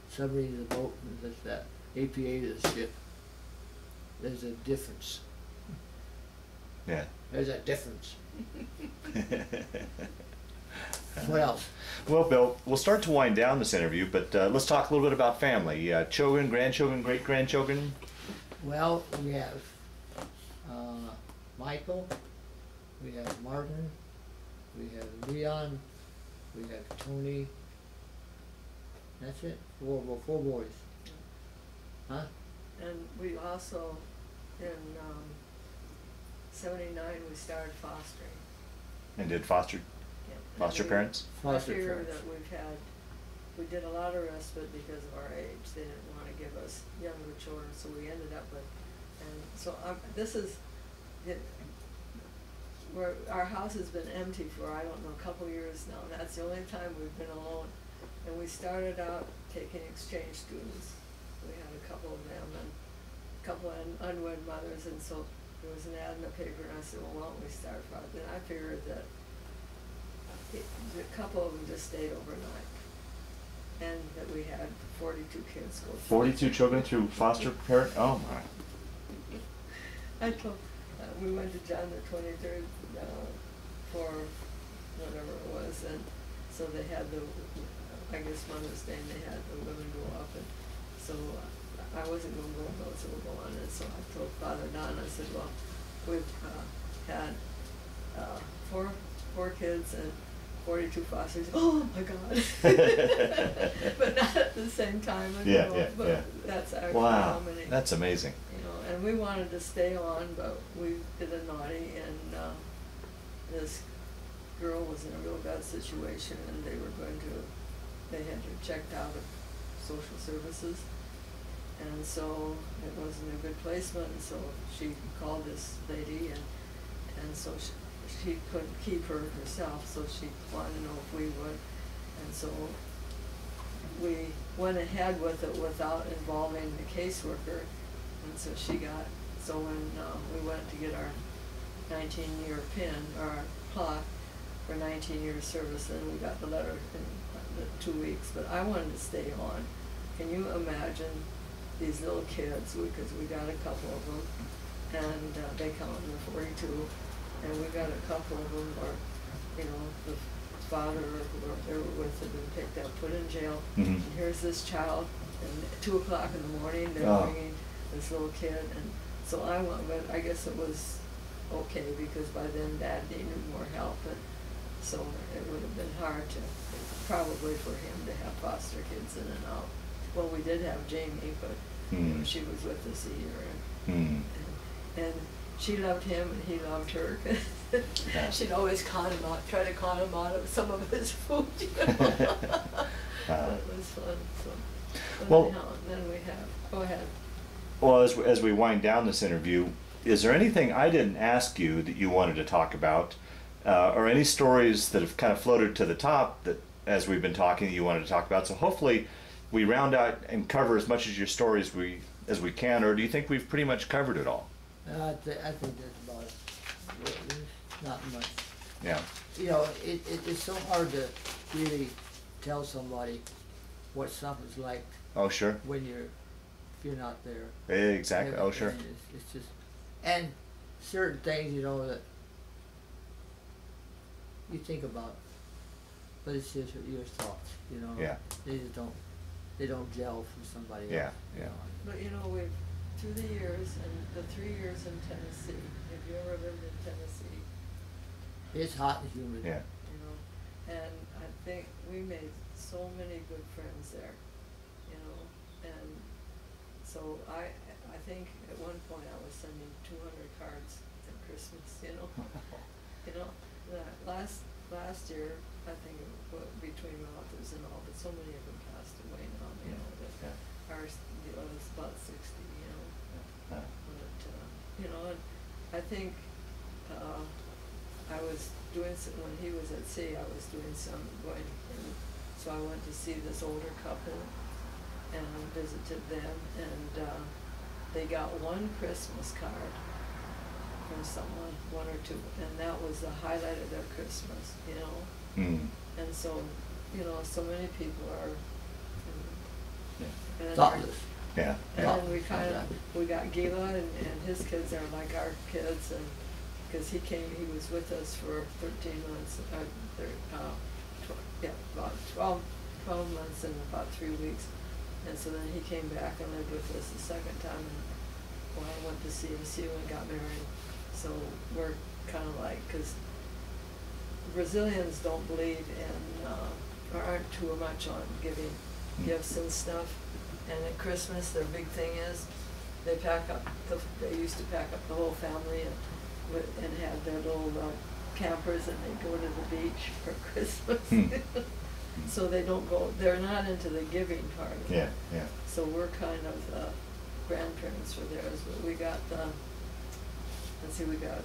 Submarine is a boat, and that's that. A P A is a ship. There's a difference. Yeah. There's a difference. What else? Well, Bill, we'll start to wind down this interview, but uh, let's talk a little bit about family. Uh, children, grandchildren, great-grandchildren? Well, we have uh, Michael, we have Martin, we have Leon, we have Tony. That's it. Four, four boys. Huh? And we also, in um, seventy-nine, we started fostering. And did foster, yeah. foster we, parents? Foster parents. That we've had, we did a lot of respite because of our age. They didn't want to give us younger children, so we ended up with, and so um, this is, it, we're, our house has been empty for, I don't know, a couple years now. That's the only time we've been alone. And we started out taking exchange students. We had a couple of them and a couple of unwed mothers, and so there was an ad in the paper, and I said, well, why don't we start for it? Then I figured that it, a couple of them just stayed overnight, and that we had forty-two kids go through. forty-two children through foster parent? Oh, my. I told, uh, we went to John the twenty-third uh, for whatever it was, and so they had the... I guess Mother's Day, they had the women go up, and so uh, I wasn't going to go on, so we'll go on, and so I told Father Don, I said, well, we've uh, had uh, four, four kids and forty-two fosters. Oh my God! But not at the same time. I yeah, know, yeah, but yeah. That's our wow, comedy, that's amazing. You know, and we wanted to stay on, but we did a naughty, and uh, this girl was in a real bad situation, and they were going to. They had her checked out of social services, and so it wasn't a good placement, and so she called this lady, and and so she, she couldn't keep her herself, so she wanted to know if we would, and so we went ahead with it without involving the caseworker, and so she got, so when uh, we went to get our nineteen year pin, or our clock, for nineteen year service, and we got the letter in the two weeks, but I wanted to stay on. Can you imagine these little kids, because we, we got a couple of them, and uh, they count in the forty-two, and we got a couple of them, or, you know, the father or whoever they were with had been picked up, put in jail, mm-hmm. and here's this child, and at two o'clock in the morning, they're oh. bringing this little kid, and so I went, but I guess it was okay, because by then Dad needed more help, and so it would have been hard to, probably for him to have foster kids in and out. Well, we did have Jamie, but mm. you know, she was with us a year, and Mm. And she loved him and he loved her. Yeah. She'd always con him out, try to con him out of some of his food. You know? uh, it was fun. So. Well, anyhow, then we have, go ahead. Well, as, as we wind down this interview, is there anything I didn't ask you that you wanted to talk about, uh, or any stories that have kind of floated to the top that, as we've been talking, you wanted to talk about? So hopefully we round out and cover as much of your stories we, as we can, or do you think we've pretty much covered it all? Uh, I, th I think that's about it. There's not much. Yeah. You know, it, it, it's so hard to really tell somebody what something's like. Oh, sure. When you're, if you're not there. Exactly. Everything, oh, sure. It's, it's just, and certain things, you know, that you think about, but it's just your thoughts, you know. Yeah. They just don't, they don't gel for somebody yeah. else. Yeah. Yeah. But you know, we've, through the years and the three years in Tennessee, have you ever lived in Tennessee? It's hot and humid. Yeah. You know, and I think we made so many good friends there, you know, and so I, I think at one point I was sending two hundred cards at Christmas, you know, you know, that last, last year, I think it was between relatives and all, but so many of them passed away now, you yeah. know, that yeah. ours, the others about sixty, you know, yeah. but, uh, you know, and I think, uh, I was doing some, when he was at sea, I was doing some going, and so I went to see this older couple and visited them, and uh, they got one Christmas card from someone, one or two, and that was the highlight of their Christmas, you know. Mm. And so, you know, so many people are you know, yeah. thoughtless. Yeah. And yeah. then we kind of we got Gila and, and his kids are like our kids, and. Because he came, he was with us for thirteen months, uh, uh, tw yeah, about twelve, twelve months and about three weeks. And so then he came back and lived with us the second time. And well, I went to see him, see him and got married. So we're kind of like, because Brazilians don't believe in, uh, or aren't too much on giving gifts and stuff. And at Christmas, their big thing is they pack up, the, they used to pack up the whole family and and had their little uh, campers, and they go to the beach for Christmas. Mm. So they don't go, they're not into the giving part of yeah, it. Yeah. So we're kind of uh, grandparents for theirs, but we got the, let's see, we got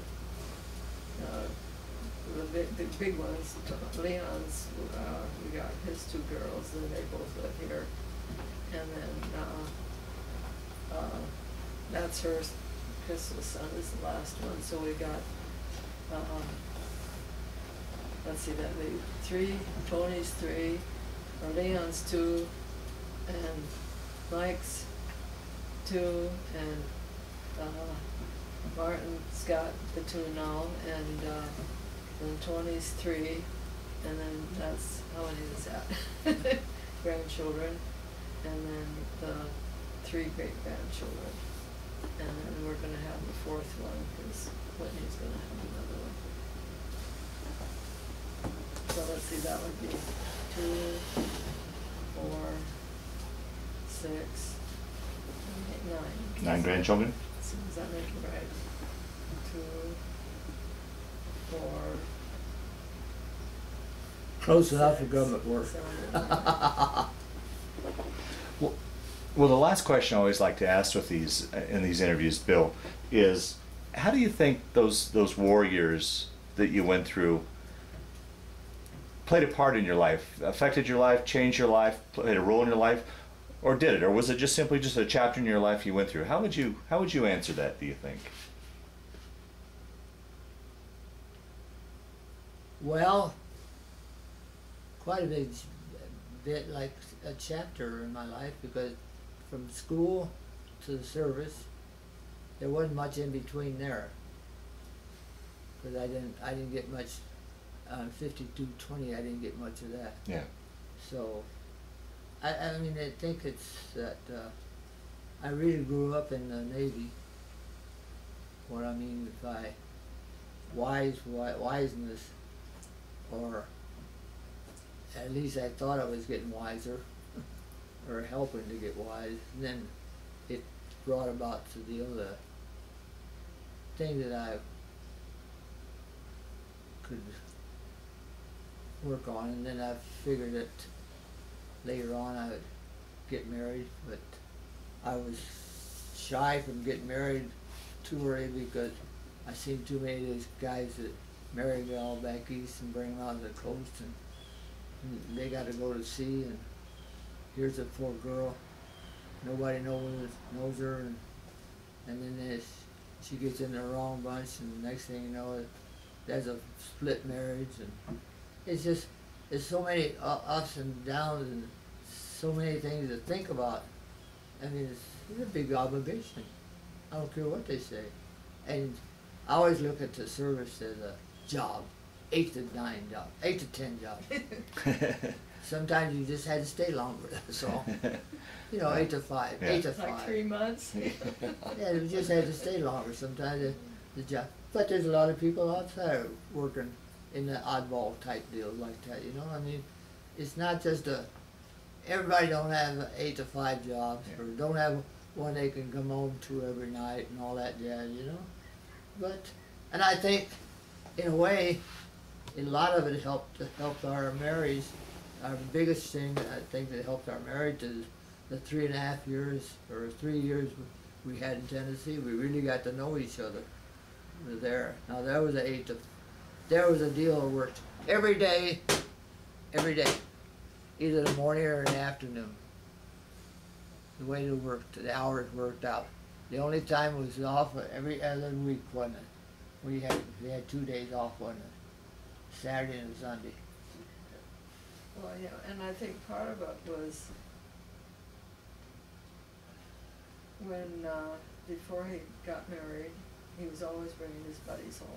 uh, the, big, the big ones, Leon's, uh, we got his two girls, and they both live here. And then uh, uh, that's her. Christmas son is the last one, so we got, um, let's see, that we three, Tony's three, Leon's two, and Mike's two, and uh, Martin's got the two now, and then uh, Tony's three, and then that's, how many is that? Grandchildren, and then the three great-grandchildren. And then we're going to have the fourth one, because Whitney's going to have another one. So let's see, that would be two, four, six, eight, nine. Nine grandchildren? As soon as I make it right. Two, four. Close enough for government work. Well, Well, the last question I always like to ask with these in these interviews, Bill, is how do you think those those war years that you went through played a part in your life, affected your life, changed your life, played a role in your life, or did it, or was it just simply just a chapter in your life you went through? How would you how would you answer that? Do you think? Well, quite a big bit, like a chapter in my life, because. From school to the service, there wasn't much in between there, because I didn't, I didn't get much. Um, fifty-two twenty, I didn't get much of that. Yeah. So, I, I mean, I think it's that uh, I really grew up in the Navy. What I mean by wise, wise wiseness, or at least I thought I was getting wiser. Or helping to get wise, and then it brought about to the other thing that I could work on, and then I figured that later on I would get married, but I was shy from getting married too early because I seen too many of these guys that married all back east and bring them out to the coast, and, and they got to go to sea, and here's a poor girl, nobody knows, knows her, and, and then she gets in the wrong bunch, and the next thing you know, there's a split marriage, and it's just, there's so many ups and downs, and so many things to think about. I mean, it's, it's a big obligation. I don't care what they say. And I always look at the service as a job, eight to nine job, eight to ten job. Sometimes you just had to stay longer, that's all. You know, eight to five, yeah. eight to five. Like three months. Yeah, you just had to stay longer sometimes, the, the job. But there's a lot of people outside working in the oddball type deals like that, you know? I mean, it's not just a, everybody don't have eight to five jobs, yeah. or don't have one they can come home to every night and all that jazz, you know? But, and I think, in a way, a lot of it helped helped our marriage. Our biggest thing, I think, that helped our marriage is the three and a half years, or three years we had in Tennessee. We really got to know each other there. Now, there was a eight to, there was a deal that worked every day, every day, either in the morning or in the afternoon. The way it worked, the hours worked out. The only time was off every other week, wasn't it? We had, we had two days off, wasn't it? Saturday and Sunday. Well, yeah, and I think part of it was when, uh, before he got married, he was always bringing his buddies home.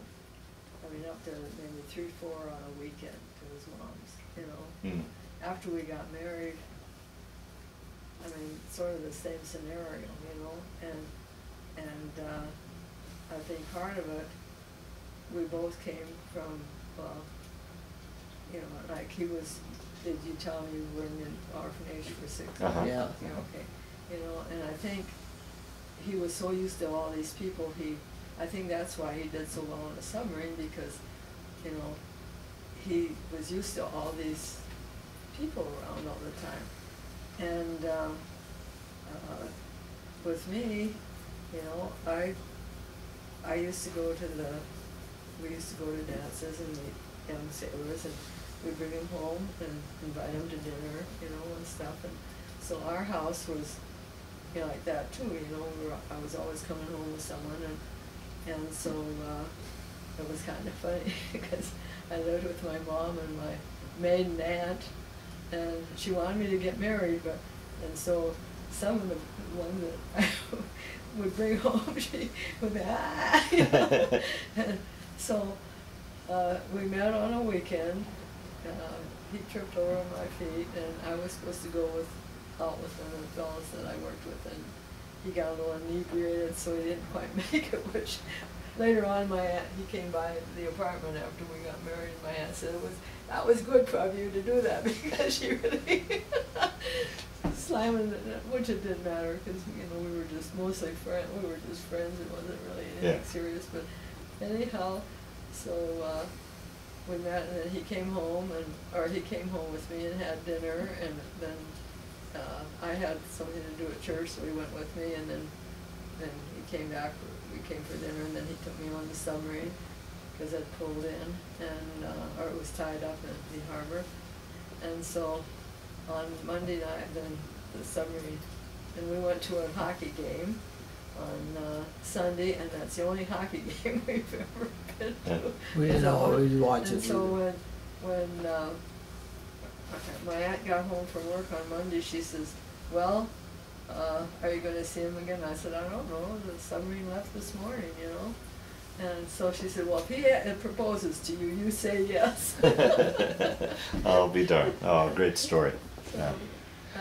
I mean, up to maybe three, four on a weekend to his mom's, you know. Mm. After we got married, I mean, sort of the same scenario, you know, and and uh, I think part of it, we both came from, well, you know, like he was, did you tell me we were in an orphanage for six months? Uh-huh. Yeah. Yeah. Okay. You know, and I think he was so used to all these people, he, I think that's why he did so well on a submarine, because, you know, he was used to all these people around all the time. And um, uh, with me, you know, I I used to go to the, we used to go to dances and meet young sailors, and we'd bring them home and invite them to dinner, you know, and stuff. And so our house was, you know, like that too, you know, we were, I was always coming home with someone, and, and so uh, it was kind of funny because I lived with my mom and my maiden aunt, and she wanted me to get married, but, and so some of the one that I would bring home, she would be, ah, you know. And so uh, we met on a weekend, uh, he tripped over on my feet, and I was supposed to go with, out with one of the fellows that I worked with, and he got a little inebriated, so he didn't quite make it, which later on, my aunt, he came by the apartment after we got married, and my aunt said, it was, that was good of you to do that, because she really slamming, which it didn't matter, because, you know, we were just mostly friends, we were just friends, it wasn't really anything yeah. serious, but anyhow, so uh, we met, and then he came home, and or he came home with me and had dinner, and then uh, I had something to do at church, so he went with me, and then, then he came back, we came for dinner, and then he took me on the submarine because I'd pulled in, and uh, or it was tied up at the harbor. And so on Monday night, then the submarine, and we went to a hockey game on uh, Sunday, and that's the only hockey game we've ever been to. We didn't always watch it. And so when, when uh, my aunt got home from work on Monday, she says, well, Uh, are you going to see him again? I said, I don't know. The submarine left this morning, you know. And so she said, well, if he proposes to you, you say yes. I'll be darned. Oh, great story. Yeah.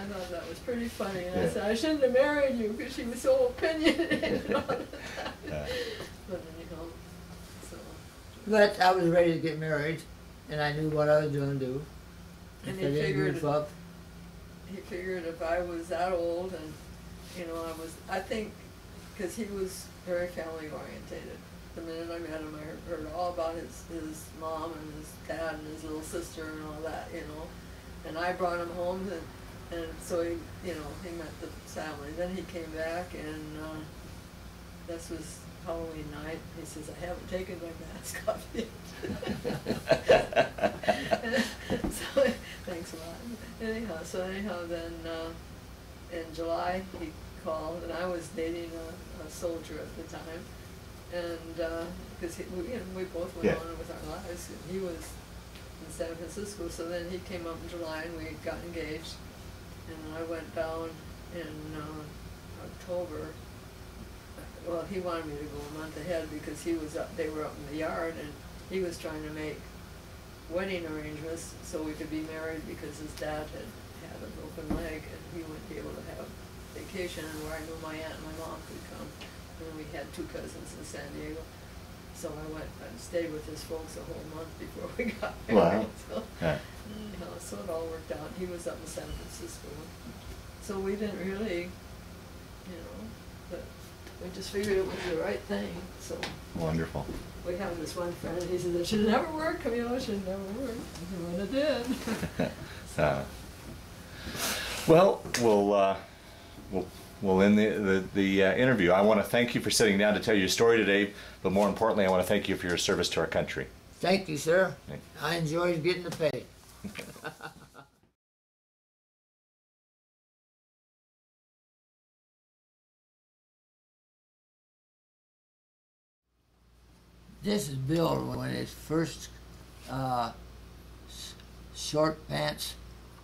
I thought that was pretty funny. And yeah. I said, I shouldn't have married you because she was so opinionated and all that. Yeah. But then, you know, so. But I was ready to get married, and I knew what I was going to do. And they figured up. He figured if I was that old, and you know, I was, I think because he was very family orientated. The minute I met him, I heard all about his, his mom and his dad and his little sister and all that, you know. And I brought him home, and, and so he, you know, he met the family. Then he came back, and uh, this was Halloween night. He says, "I haven't taken my mask off yet." So, thanks a lot. Anyhow, so anyhow, then uh, in July he called, and I was dating a, a soldier at the time. And because uh, we, you know, we both went yeah. on with our lives, and he was in San Francisco, so then he came up in July and we got engaged, and I went down in uh, October. Well, he wanted me to go a month ahead because he was up, they were up in the yard, and he was trying to make wedding arrangements so we could be married because his dad had had a broken leg and he wouldn't be able to have vacation, and where I knew my aunt and my mom could come. And we had two cousins in San Diego, so I went and stayed with his folks a whole month before we got married. Wow. So, yeah. you know, so it all worked out. He was up in San Francisco, so we didn't really, you know, but we just figured it was the right thing. So wonderful. We have this one friend. He said, "It should never work. You know, it should never work." And it did. So. uh, well, we'll uh, we'll. Well, in the, the, the uh, interview, I want to thank you for sitting down to tell your story today, but more importantly, I want to thank you for your service to our country. Thank you, sir. Thank you. I enjoyed getting the pay. This is Bill when his first uh, short pants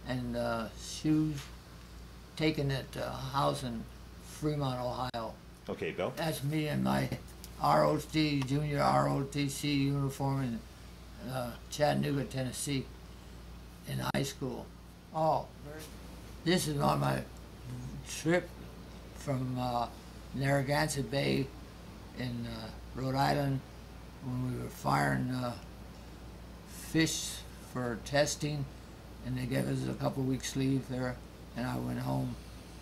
and uh, shoes taken at a house in Fremont, Ohio. Okay, Bill. That's me in my R O T C, junior R O T C uniform in uh, Chattanooga, Tennessee, in high school. Oh, this is on my trip from uh, Narragansett Bay in uh, Rhode Island when we were firing uh, fish for testing, and they gave us a couple weeks leave there. And I went home,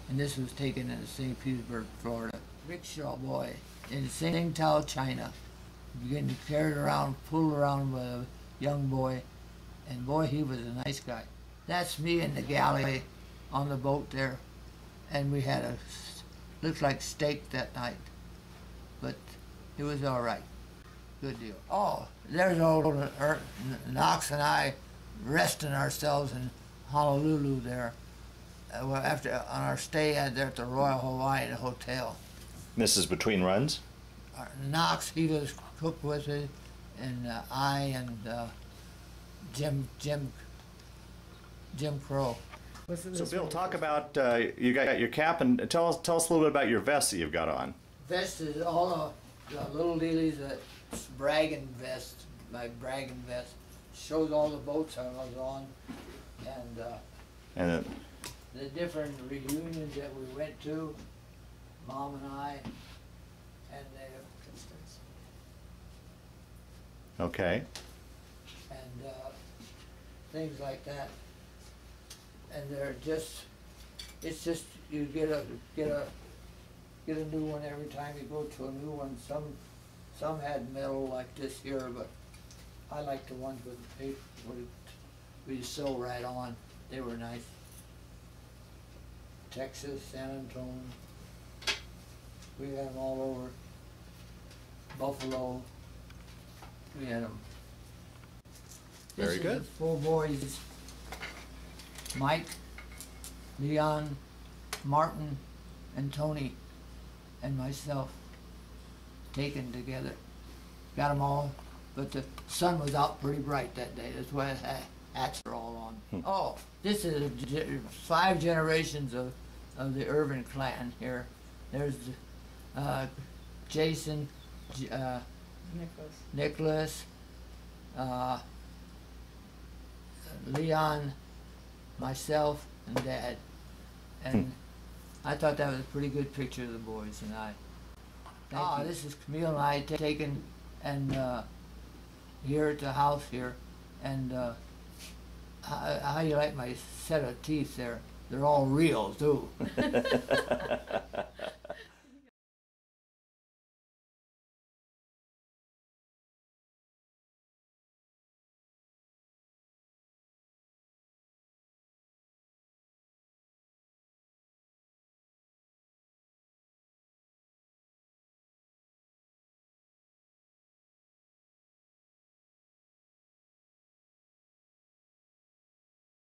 and this was taken in Saint Petersburg, Florida. Rickshaw boy in Tsingtao, China, getting carried around, pulled around by a young boy, and boy, he was a nice guy. That's me in the galley on the boat there, and we had a, looked like steak that night, but it was all right. Good deal. Oh, there's old Knox and I resting ourselves in Honolulu there. Uh, well, after uh, on our stay out there at the Royal Hawaiian Hotel. This is between runs? Uh, Knox, he was cook with us, and uh, I and uh, Jim Jim Jim Crow. So Bill, talk about uh, you got your cap, and tell us tell us a little bit about your vest that you've got on. Vest is all the, the little dealies, that bragging vest, my bragging vest shows all the boats I was on, and uh, and. It, the different reunions that we went to, Mom and I, and they, okay, and uh, things like that, and they're just, it's just you get a get a get a new one every time you go to a new one. Some some had metal like this here, but I like the ones with the paper would we sew right on. They were nice. Texas, San Antonio, we had them all over, Buffalo, we had them. Very good. This is the four boys, Mike, Leon, Martin, and Tony, and myself, taken together. Got them all, but the sun was out pretty bright that day, that's why I hats are all on. Hmm. Oh, this is five generations of, of the Irvin clan here. There's uh, Jason, uh, Nicholas, Nicholas uh, Leon, myself, and Dad. And hmm. I thought that was a pretty good picture of the boys and I. Thank oh, you. This is Camille and I taken and uh, here at the house here, and. Uh, How, how you like my set of teeth there? They're all real, too.